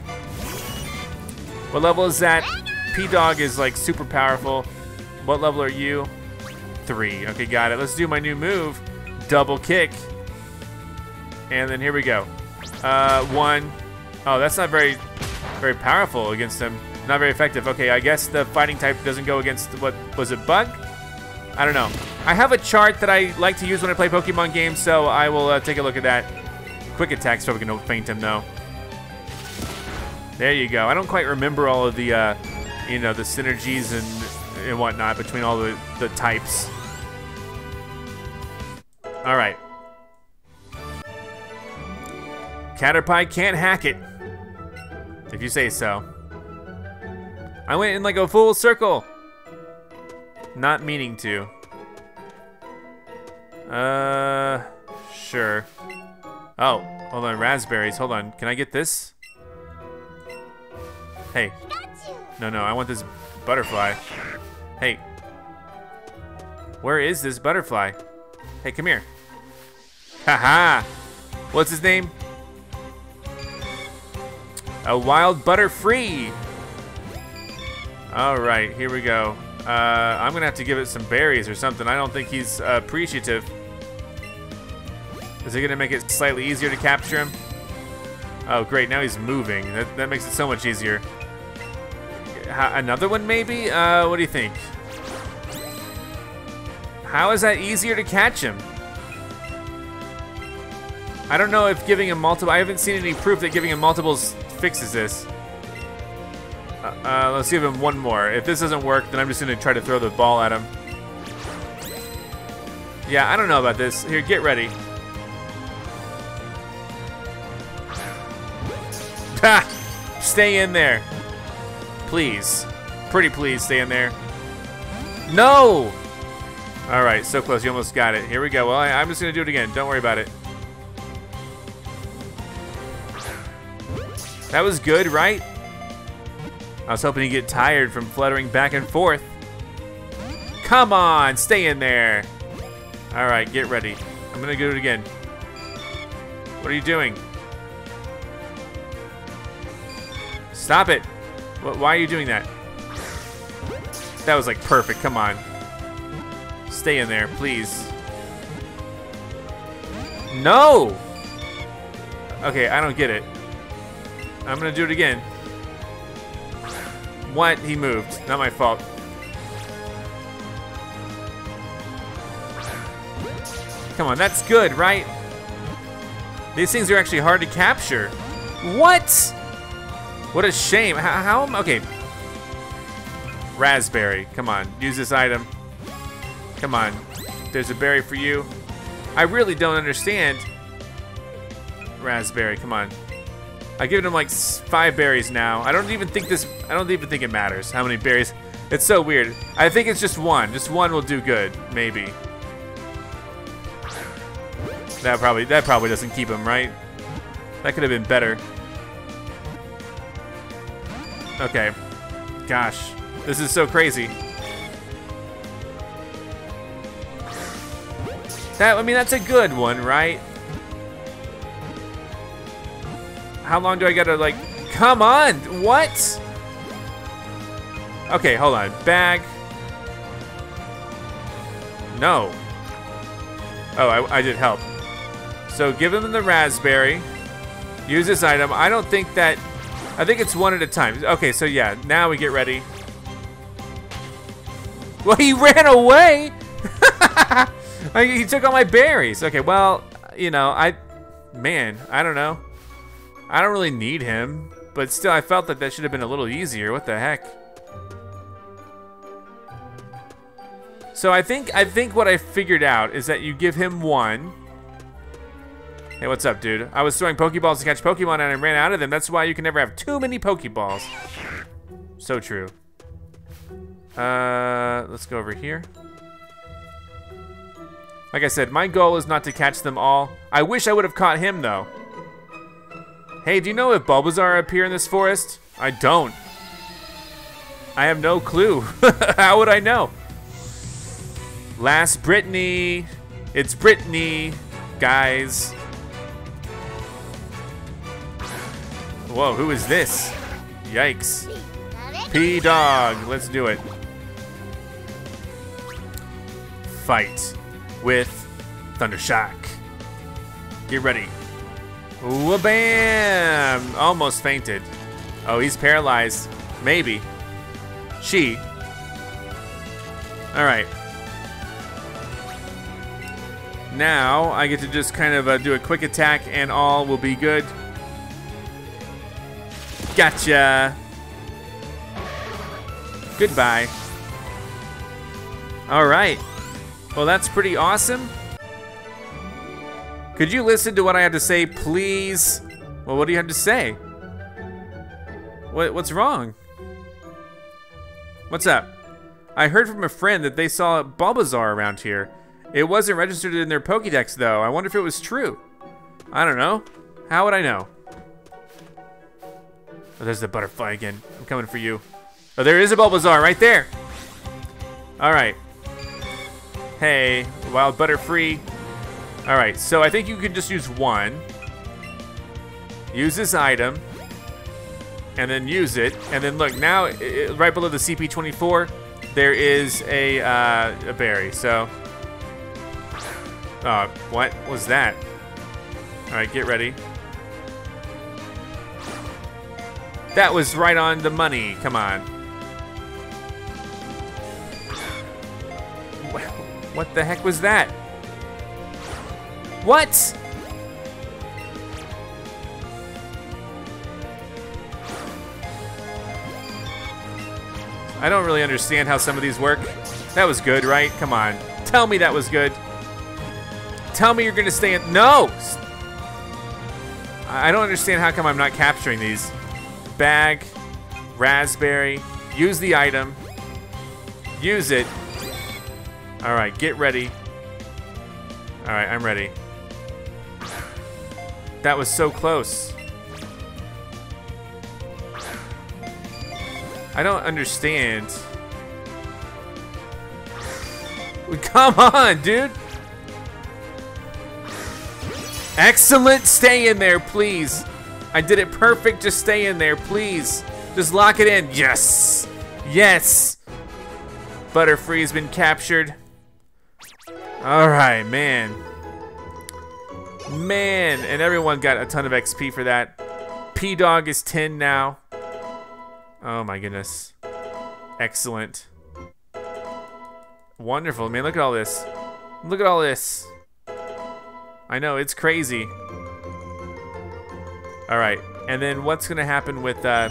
What level is that? P-Dog is like super powerful. What level are you? Three. Okay, got it. Let's do my new move. Double kick. And then here we go. Uh, one. Oh, that's not very, very powerful against him. Not very effective. Okay, I guess the fighting type doesn't go against, what was it, Bug? I don't know. I have a chart that I like to use when I play Pokemon games, so I will uh, take a look at that. Quick attack's probably gonna faint him though. There you go. I don't quite remember all of the, uh, you know, the synergies and, and whatnot between all the, the types. All right. Caterpie can't hack it, if you say so. I went in like a full circle. Not meaning to. Uh, sure. Oh, hold on, raspberries, hold on. Can I get this? Hey. No, no, I want this butterfly. Hey. Where is this butterfly? Hey, come here. Haha. What's his name? A wild Butterfree. All right, here we go. Uh, I'm gonna have to give it some berries or something. I don't think he's uh, appreciative. Is it gonna make it slightly easier to capture him? Oh, great, now he's moving. That, that makes it so much easier. Another one, maybe? Uh, what do you think? How is that easier to catch him? I don't know if giving him multiple, I haven't seen any proof that giving him multiples fixes this. Uh, uh, let's give him one more. If this doesn't work, then I'm just gonna try to throw the ball at him. Yeah, I don't know about this. Here, get ready. Ha! Stay in there. Please. Pretty please, stay in there. No! All right, so close, you almost got it. Here we go. Well, I, I'm just gonna do it again. Don't worry about it. That was good, right? I was hoping he'd get tired from fluttering back and forth. Come on, stay in there. All right, get ready. I'm gonna do it again. What are you doing? Stop it. Why are you doing that? That was like perfect, come on. Stay in there, please. No! Okay, I don't get it. I'm gonna do it again. What? He moved. Not my fault. Come on, that's good, right? These things are actually hard to capture. What? What a shame. How, how? Okay. Raspberry. Come on. Use this item. Come on. There's a berry for you. I really don't understand. Raspberry. Come on. I've given him like five berries now. I don't even think this, I don't even think it matters how many berries. It's so weird. I think it's just one. Just one will do good, maybe. That probably, that probably doesn't keep him, right? That could have been better. Okay. Gosh, this is so crazy. That, I mean, that's a good one, right? How long do I gotta, like, come on, what? Okay, hold on, bag. No. Oh, I, I did help. So give him the raspberry. Use this item. I don't think that, I think it's one at a time. Okay, so yeah, now we get ready. Well, he ran away. I, he took all my berries. Okay, well, you know, I, man, I don't know. I don't really need him, but still I felt that that should have been a little easier. What the heck? So I think I think what I figured out is that you give him one. Hey, what's up, dude? I was throwing Pokeballs to catch Pokemon and I ran out of them. That's why you can never have too many Pokeballs. So true. Uh, let's go over here. Like I said, my goal is not to catch them all. I wish I would have caught him though. Hey, do you know if Bulbasaur appear in this forest? I don't. I have no clue. How would I know? Last Brittany. It's Brittany, guys. Whoa, who is this? Yikes. P-Dog, let's do it. Fight with Thundershock. Get ready. Wha-bam! Almost fainted. Oh, he's paralyzed. Maybe. She. All right. Now, I get to just kind of uh, do a quick attack and all will be good. Gotcha. Goodbye. All right. Well, that's pretty awesome. Could you listen to what I have to say, please? Well, what do you have to say? What, what's wrong? What's up? I heard from a friend that they saw Bulbasaur around here. It wasn't registered in their Pokedex, though. I wonder if it was true. I don't know. How would I know? Oh, there's the butterfly again. I'm coming for you. Oh, there is a Bulbasaur right there. All right. Hey, wild Butterfree. All right, so I think you can just use one. Use this item. And then use it. And then look, now it, right below the C P twenty-four, there is a, uh, a berry, so. Oh, what was that? All right, get ready. That was right on the money, come on. What the heck was that? What? I don't really understand how some of these work. That was good, right? Come on, tell me that was good. Tell me you're gonna stay in, no! I don't understand how come I'm not capturing these. Bag, raspberry, use the item, use it. All right, get ready. All right, I'm ready. That was so close. I don't understand. Come on, dude. Excellent, stay in there, please. I did it perfect, just stay in there, please. Just lock it in, yes. Yes. Butterfree has been captured. All right, man. Man, and everyone got a ton of X P for that. P-Dog is ten now. Oh my goodness. Excellent. Wonderful, man, look at all this. Look at all this. I know, it's crazy. All right, and then what's gonna happen with, uh,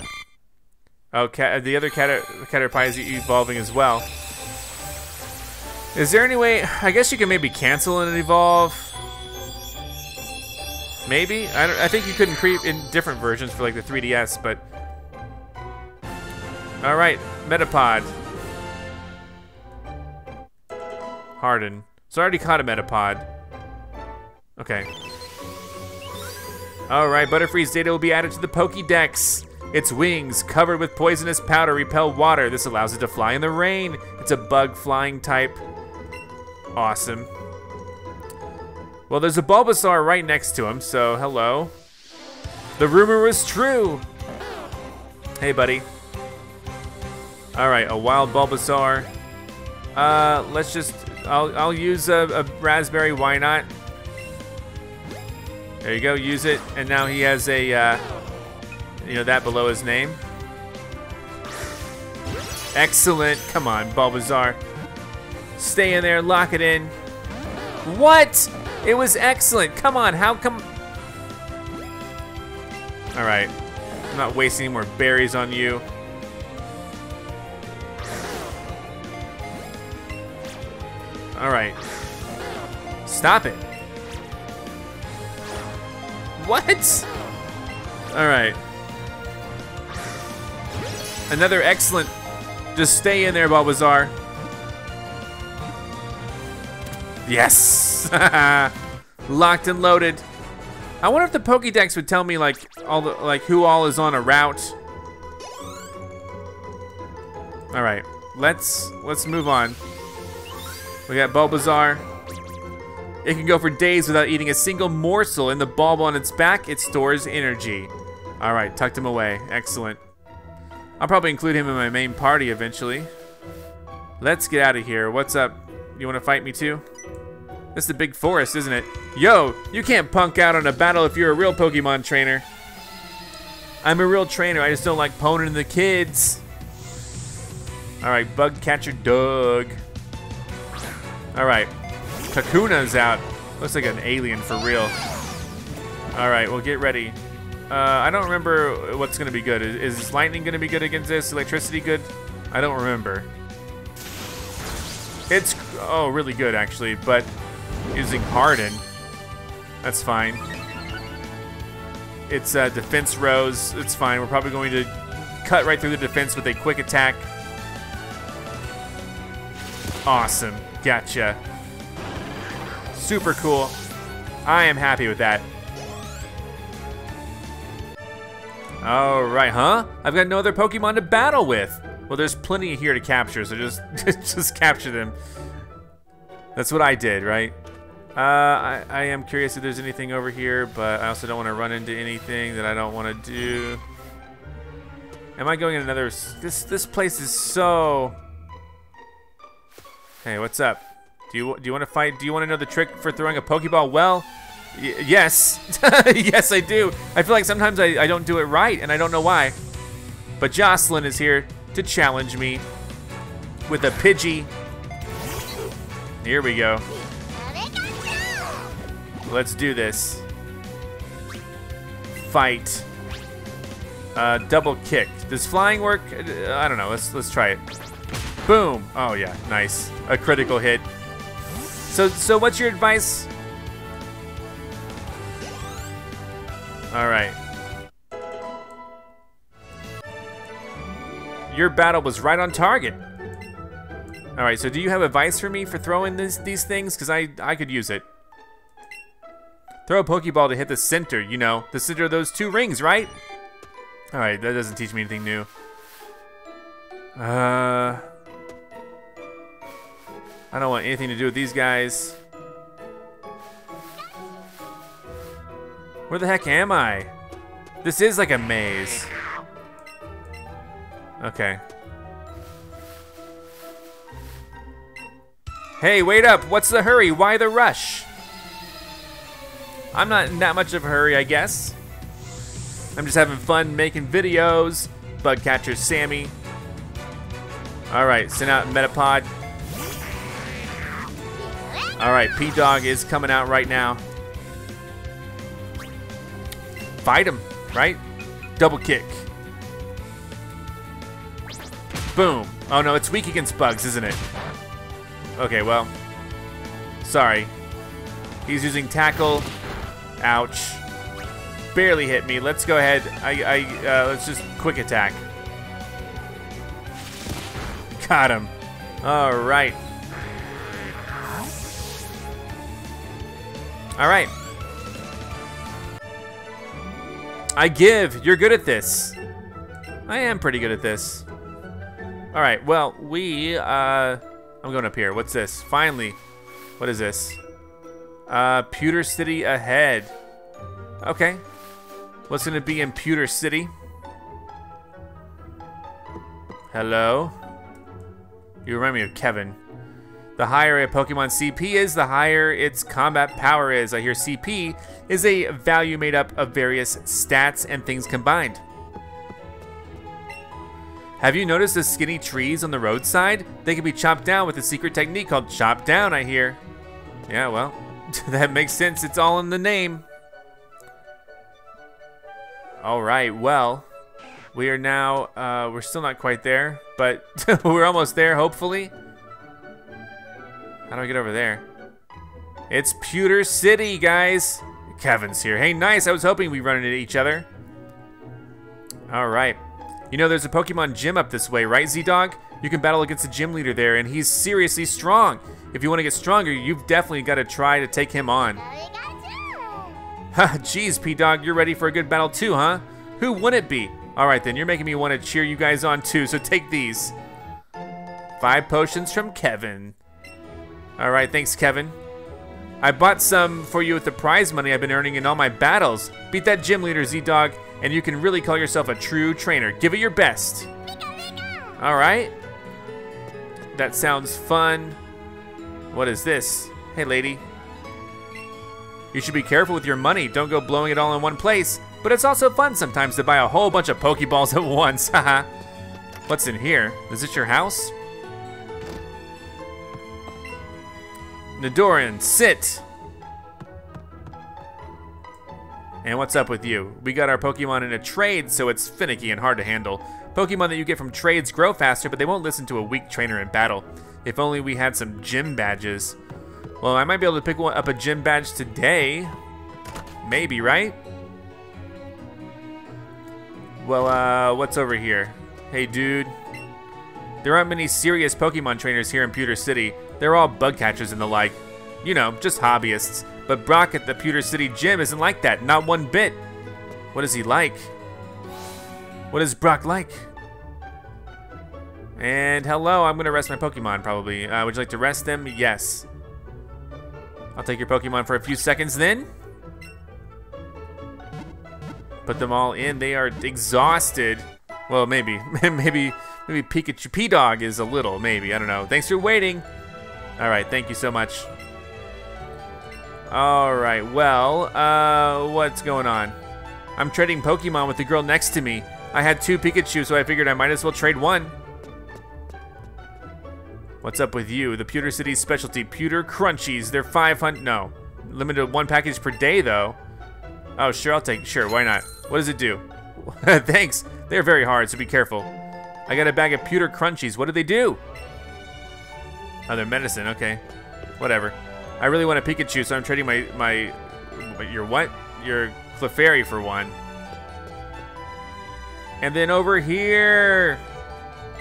oh, cat, the other Cater, Caterpie is evolving as well. Is there any way, I guess you can maybe cancel and evolve? Maybe? I, don't, I think you couldn't creep in different versions for like the three D S, but. All right, Metapod. Harden. So I already caught a Metapod. Okay. All right, Butterfree's data will be added to the Pokédex. Its wings, covered with poisonous powder, repel water. This allows it to fly in the rain. It's a bug flying type. Awesome. Well, there's a Bulbasaur right next to him, so hello. The rumor was true. Hey, buddy. All right, a wild Bulbasaur. Uh, let's just, I'll, I'll use a, a raspberry, why not? There you go, use it, and now he has a, uh, you know, that below his name. Excellent, come on, Bulbasaur. Stay in there, lock it in. What? It was excellent, come on, how come? All right, I'm not wasting any more berries on you. All right, stop it. What? All right. Another excellent. Just stay in there, Bulbasaur. Yes. Locked and loaded. I wonder if the Pokédex would tell me like all the like who all is on a route. All right, let's let's move on. We got Bulbasaur. It can go for days without eating a single morsel. In the bauble on its back, it stores energy. All right, tucked him away. Excellent. I'll probably include him in my main party eventually. Let's get out of here. What's up? You want to fight me too? This is the big forest, isn't it? Yo, you can't punk out on a battle if you're a real Pokemon trainer. I'm a real trainer. I just don't like poning and the kids. All right, bug catcher Doug. All right, Kakuna's out. Looks like an alien for real. All right, well, get ready. Uh, I don't remember what's gonna be good. Is, is lightning gonna be good against this? Electricity good? I don't remember. It's, oh, really good actually, but using Harden, that's fine. It's uh, defense rows, it's fine. We're probably going to cut right through the defense with a quick attack. Awesome, gotcha. Super cool, I am happy with that. All right, huh? I've got no other Pokemon to battle with. Well, there's plenty here to capture, so just just capture them. That's what I did, right? Uh, I, I am curious if there's anything over here, but I also don't want to run into anything that I don't want to do. Am I going in another? This this place is so. Hey, what's up? Do you do you want to fight? Do you want to know the trick for throwing a Pokeball? Well, y yes, yes I do. I feel like sometimes I I don't do it right, and I don't know why. But Jocelyn is here to challenge me with a Pidgey. Here we go. Let's do this. Fight. Uh, double kick. Does flying work? I don't know. Let's let's try it. Boom. Oh yeah, nice. A critical hit. So so what's your advice? All right. Your battle was right on target. All right, so do you have advice for me for throwing this, these things? Because I, I could use it. Throw a Pokeball to hit the center, you know, the center of those two rings, right? All right, that doesn't teach me anything new. Uh, I don't want anything to do with these guys. Where the heck am I? This is like a maze. Okay. Hey, wait up, what's the hurry? Why the rush? I'm not in that much of a hurry, I guess. I'm just having fun making videos. Bug catcher Sammy. All right, send out Metapod. All right, P-Dog is coming out right now. Fight him, right? Double kick. Boom. Oh no, it's weak against bugs, isn't it? Okay, well, sorry. He's using tackle. Ouch. Barely hit me. Let's go ahead. I, I, uh, let's just quick attack. Got him. All right. All right. I give. You're good at this. I am pretty good at this. All right, well, we, uh, I'm going up here. What's this? Finally, what is this? Uh, Pewter City ahead. Okay, what's gonna be in Pewter City? Hello? You remind me of Kevin. The higher a Pokemon C P is, the higher its combat power is. I hear C P is a value made up of various stats and things combined. Have you noticed the skinny trees on the roadside? They can be chopped down with a secret technique called chop down, I hear. Yeah, well, that makes sense. It's all in the name. All right, well, we are now, uh, we're still not quite there, but we're almost there, hopefully. How do I get over there? It's Pewter City, guys. Kevin's here. Hey, nice, I was hoping we'd run into each other. All right. You know, there's a Pokemon gym up this way, right, Z-Dog? You can battle against the gym leader there, and he's seriously strong. If you want to get stronger, you've definitely got to try to take him on. Ha, geez, P-Dog, you're ready for a good battle too, huh? Who wouldn't be? All right, then, you're making me want to cheer you guys on too, so take these. Five potions from Kevin. All right, thanks, Kevin. I bought some for you with the prize money I've been earning in all my battles. Beat that gym leader, Z-Dog, and you can really call yourself a true trainer. Give it your best. All right. That sounds fun. What is this? Hey, lady. You should be careful with your money. Don't go blowing it all in one place. But it's also fun sometimes to buy a whole bunch of Pokeballs at once. Haha. What's in here? Is this your house? Nidoran, sit. And what's up with you? We got our Pokemon in a trade, so it's finicky and hard to handle. Pokemon that you get from trades grow faster, but they won't listen to a weak trainer in battle. If only we had some gym badges. Well, I might be able to pick one, up a gym badge today. Maybe, right? Well, uh, what's over here? Hey, dude. There aren't many serious Pokemon trainers here in Pewter City. They're all bug catchers and the like. You know, just hobbyists. But Brock at the Pewter City gym isn't like that, not one bit. What is he like? What is Brock like? And hello, I'm gonna rest my Pokemon probably. Uh, would you like to rest them? Yes. I'll take your Pokemon for a few seconds then. Put them all in, they are exhausted. Well, maybe, maybe, maybe Pikachu, P-Dog is a little, maybe, I don't know. Thanks for waiting. All right, thank you so much. All right, well, uh, what's going on? I'm trading Pokemon with the girl next to me. I had two Pikachu, so I figured I might as well trade one. What's up with you? The Pewter City's specialty, Pewter Crunchies. They're five hundred, no. Limited to one package per day, though. Oh, sure, I'll take, sure, why not? What does it do? Thanks, they're very hard, so be careful. I got a bag of Pewter Crunchies. What do they do? Oh, they're medicine, okay. Whatever. I really want a Pikachu, so I'm trading my, my, your what? Your Clefairy for one. And then over here,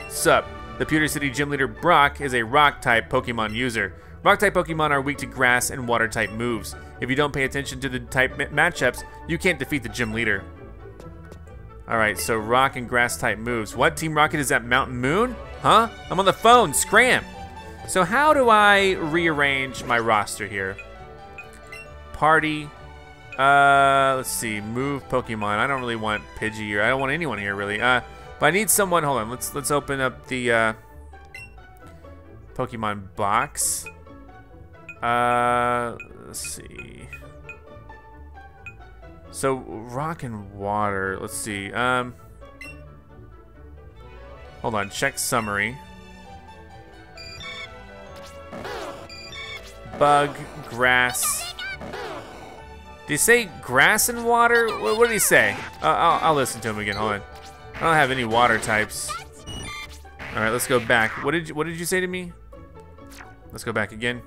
sup. The Pewter City Gym Leader Brock is a Rock-type Pokemon user. Rock-type Pokemon are weak to grass and water-type moves. If you don't pay attention to the type matchups, you can't defeat the Gym Leader. All right, so Rock and Grass-type moves. What, Team Rocket is that Mountain Moon? Huh? I'm on the phone, scram! So how do I rearrange my roster here? Party, uh, let's see, move Pokemon. I don't really want Pidgey or I don't want anyone here really. Uh, but I need someone, hold on, let's let's open up the uh, Pokemon box. Uh, let's see. So rock and water, let's see. Um, hold on, check summary. Bug, grass. Did he say grass and water? What, what did he say? Uh, I'll, I'll listen to him again. Hold on. I don't have any water types. All right, let's go back. What did you, what did you say to me? Let's go back again.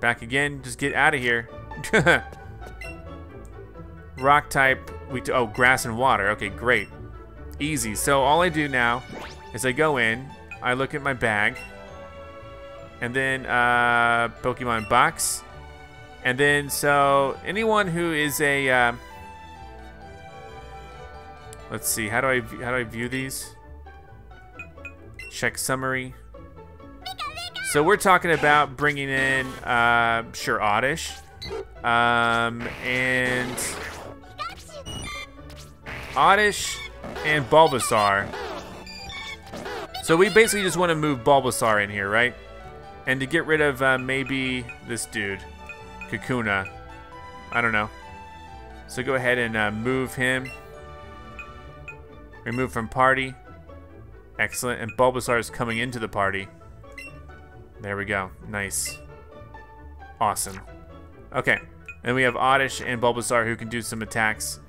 Back again. Just get out of here. Rock type. We oh grass and water. Okay, great. Easy. So all I do now is I go in. I look at my bag. And then uh, Pokemon box. And then so anyone who is a, uh, let's see, how do I how do I view these? Check summary. So we're talking about bringing in, uh, sure, Oddish, um, and Oddish and Bulbasaur. So we basically just want to move Bulbasaur in here, right? And to get rid of uh, maybe this dude, Kakuna. I don't know. So go ahead and uh, move him. Remove from party. Excellent, and Bulbasaur is coming into the party. There we go, nice. Awesome. Okay, and we have Oddish and Bulbasaur who can do some attacks.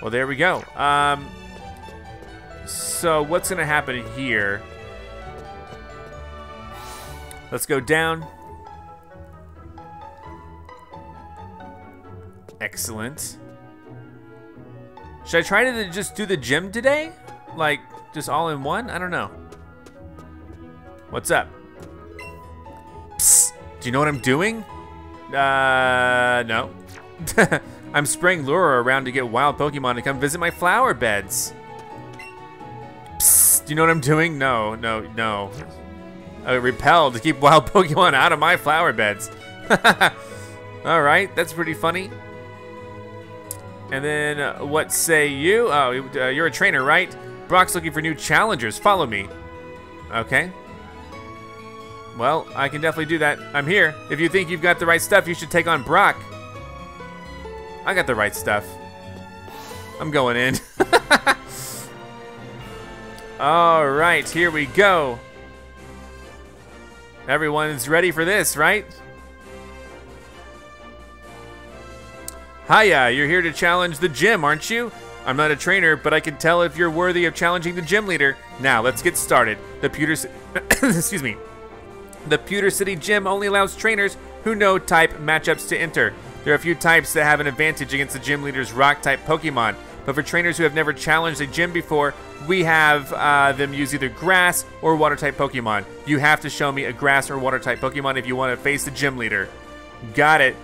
Well, there we go. Um, so what's gonna happen here? Let's go down. Excellent. Should I try to just do the gym today? Like, just all in one? I don't know. What's up? Psst, do you know what I'm doing? Uh, no. I'm spraying Lure around to get wild Pokemon to come visit my flower beds. Psst, do Do you know what I'm doing? No, no, no. I repel to keep wild Pokemon out of my flower beds. Alright, that's pretty funny. And then, uh, what say you? Oh, uh, you're a trainer, right? Brock's looking for new challengers. Follow me. Okay. Well, I can definitely do that. I'm here. If you think you've got the right stuff, you should take on Brock. I got the right stuff. I'm going in. Alright, here we go. Everyone's ready for this, right? Hiya, you're here to challenge the gym, aren't you? I'm not a trainer, but I can tell if you're worthy of challenging the gym leader. Now, let's get started. The Pewter City, excuse me. The Pewter City Gym only allows trainers who know type matchups to enter. There are a few types that have an advantage against the gym leader's rock-type Pokemon, but for trainers who have never challenged a gym before, we have uh, them use either grass or water-type Pokemon. You have to show me a grass or water-type Pokemon if you want to face the gym leader. Got it.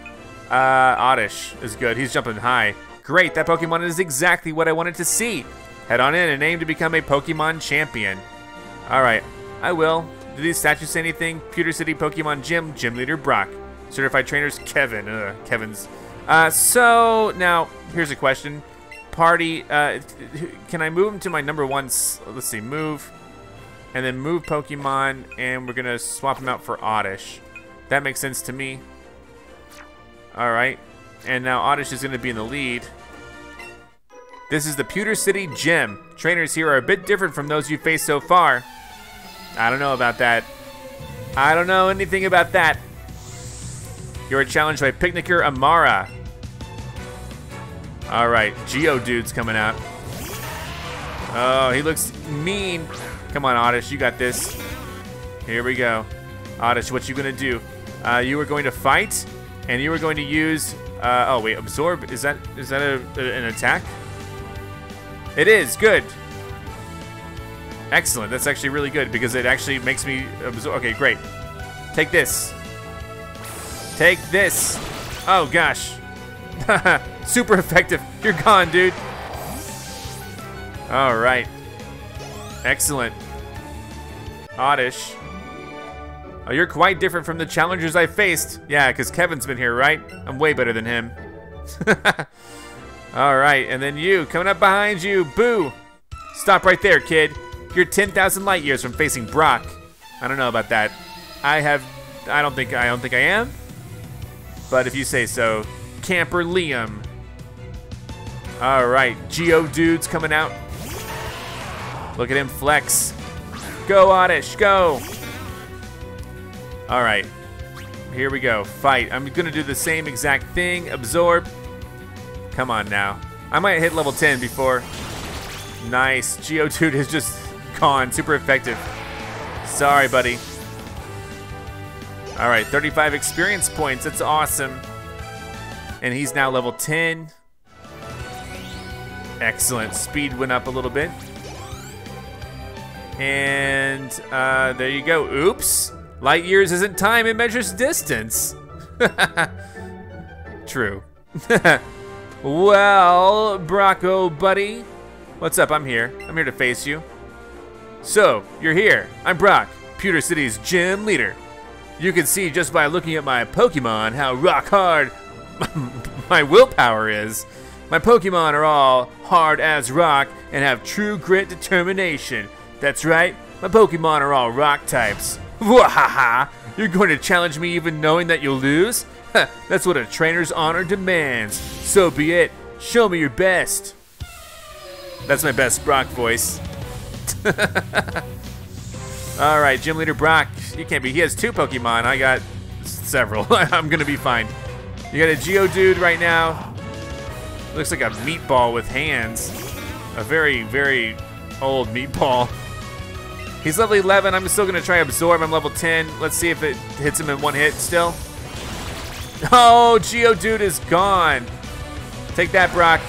Uh, Oddish is good. He's jumping high. Great, that Pokemon is exactly what I wanted to see. Head on in and aim to become a Pokemon champion. Alright, I will. Do these statues say anything? Pewter City Pokemon Gym, Gym Leader Brock. Certified Trainers, Kevin. Ugh, Kevin's. Uh, so, now, here's a question. Party, uh, can I move him to my number one? Let's see, move. And then move Pokemon, and we're gonna swap him out for Oddish. That makes sense to me. Alright, and now Oddish is going to be in the lead. This is the Pewter City Gym. Trainers here are a bit different from those you faced so far. I don't know about that. I don't know anything about that. You're challenged by Picnicker Amara. Alright, Geodude's coming out. Oh, he looks mean. Come on, Oddish, you got this. Here we go. Oddish, what you going to do? Uh, you are going to fight? And you were going to use, uh, oh wait, absorb, is that is that a, a, an attack? It is, good. Excellent, that's actually really good because it actually makes me absorb, okay, great. Take this. Take this. Oh gosh. Super effective, you're gone, dude. All right, excellent. Oddish. Oh, you're quite different from the challengers I faced. Yeah, because Kevin's been here, right? I'm way better than him. All right, and then you, coming up behind you, boo. Stop right there, kid. You're ten thousand light years from facing Brock. I don't know about that. I have, I don't think, I don't think I am. But if you say so, Camper Liam. All right, Geodude's coming out. Look at him flex. Go, Oddish, go. All right, here we go, fight. I'm gonna do the same exact thing, absorb. Come on now. I might hit level ten before. Nice, Geodude is just gone, super effective. Sorry, buddy. All right, thirty-five experience points, that's awesome. And he's now level ten. Excellent, speed went up a little bit. And uh, there you go, oops. Light years isn't time, it measures distance. True. Well, Brocko buddy. What's up, I'm here. I'm here to face you. So, you're here. I'm Brock, Pewter City's gym leader. You can see just by looking at my Pokemon how rock hard my willpower is. My Pokemon are all hard as rock and have true grit determination. That's right, my Pokemon are all rock types. Wahaha! You're going to challenge me even knowing that you'll lose? Huh, that's what a trainer's honor demands. So be it. Show me your best. That's my best Brock voice. All right, Gym Leader Brock. You can't be. He has two Pokemon. I got several. I'm going to be fine. You got a Geodude right now. Looks like a meatball with hands. A very, very old meatball. He's level eleven, I'm still gonna try absorb, I'm level ten. Let's see if it hits him in one hit still. Oh, Geodude is gone. Take that, Brock.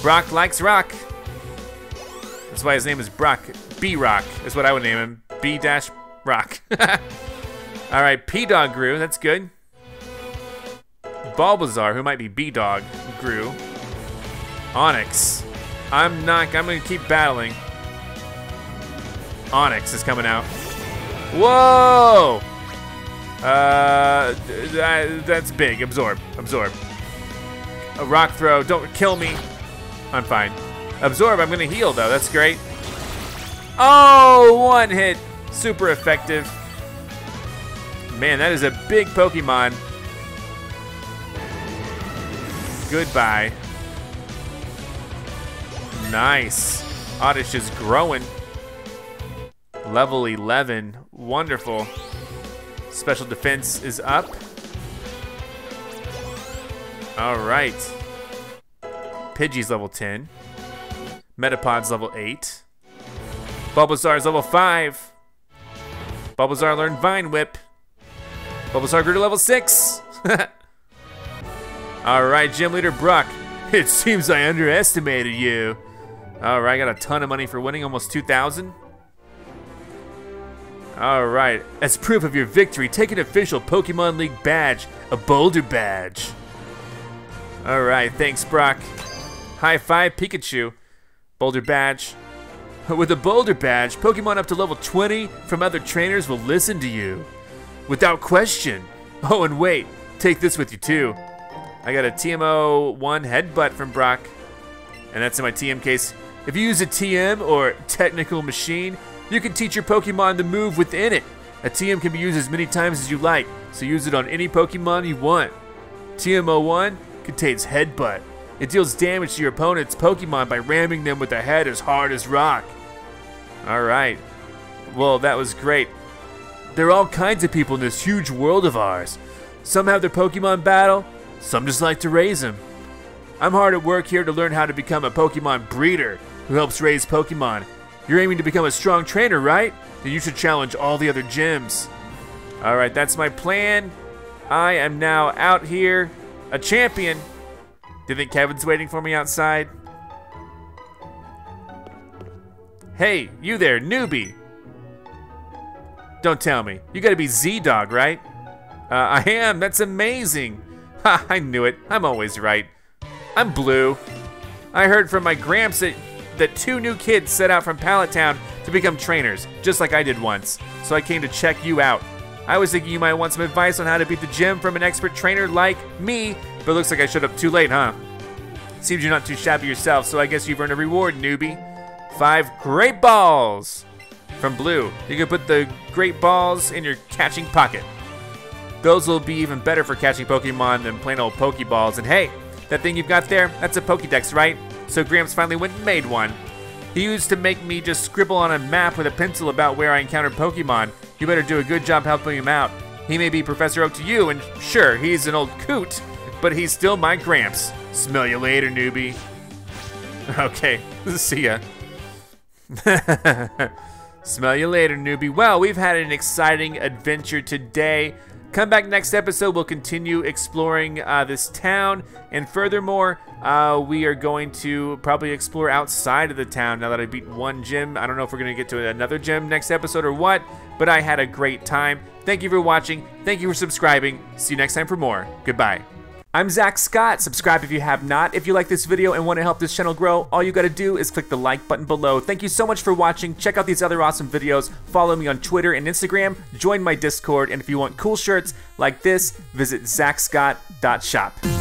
Brock likes rock. That's why his name is Brock. B-Rock is what I would name him, B-Rock. All right, P-Dog grew, that's good. Bulbasaur, who might be B-Dog, grew. Onix, I'm not, I'm gonna keep battling. Onix is coming out. Whoa! Uh, that's big. Absorb. Absorb. A rock throw. Don't kill me. I'm fine. Absorb. I'm going to heal, though. That's great. Oh, one hit. Super effective. Man, that is a big Pokemon. Goodbye. Nice. Oddish is growing. Level eleven. Wonderful. Special defense is up. All right. Pidgey's level ten. Metapod's level eight. Bulbasaur's level five. Bulbasaur learned Vine Whip. Bulbasaur grew to level six. All right, Gym Leader Brock. It seems I underestimated you. All right, I got a ton of money for winning, almost two thousand. All right, as proof of your victory, take an official Pokemon League badge, a Boulder Badge. All right, thanks, Brock. High five, Pikachu. Boulder Badge. With a Boulder Badge, Pokemon up to level twenty from other trainers will listen to you. Without question. Oh, and wait, take this with you too. I got a T M zero one headbutt from Brock, and that's in my T M case. If you use a T M or technical machine, you can teach your Pokemon the move within it. A T M can be used as many times as you like, so use it on any Pokemon you want. T M zero one contains headbutt. It deals damage to your opponent's Pokemon by ramming them with a head as hard as rock. All right, well, that was great. There are all kinds of people in this huge world of ours. Some have their Pokemon battle, some just like to raise them. I'm hard at work here to learn how to become a Pokemon breeder who helps raise Pokemon. You're aiming to become a strong trainer, right? Then you should challenge all the other gyms. All right, that's my plan. I am now out here, a champion. Do you think Kevin's waiting for me outside? Hey, you there, newbie. Don't tell me. You gotta be Z-Dog, right? Uh, I am, that's amazing. Ha, I knew it, I'm always right. I'm Blue. I heard from my gramps that, that two new kids set out from Pallet Town to become trainers, just like I did once. So I came to check you out. I was thinking you might want some advice on how to beat the gym from an expert trainer like me, but it looks like I showed up too late, huh? Seems you're not too shabby yourself, so I guess you've earned a reward, newbie. Five great balls from Blue. You can put the great balls in your catching pocket. Those will be even better for catching Pokemon than plain old Pokeballs. And hey, that thing you've got there, that's a Pokedex, right? So Gramps finally went and made one. He used to make me just scribble on a map with a pencil about where I encountered Pokemon. You better do a good job helping him out. He may be Professor Oak to you, and sure, he's an old coot, but he's still my Gramps. Smell you later, newbie. Okay, see ya. Smell you later, newbie. Well, we've had an exciting adventure today. Come back next episode. We'll continue exploring uh, this town, and furthermore, uh, we are going to probably explore outside of the town now that I beat one gym. I don't know if we're going to get to another gym next episode or what, but I had a great time. Thank you for watching. Thank you for subscribing. See you next time for more. Goodbye. I'm Zack Scott. Subscribe if you have not. If you like this video and want to help this channel grow, all you got to do is click the like button below. Thank you so much for watching. Check out these other awesome videos. Follow me on Twitter and Instagram. Join my Discord. And if you want cool shirts like this, visit zack scott dot shop.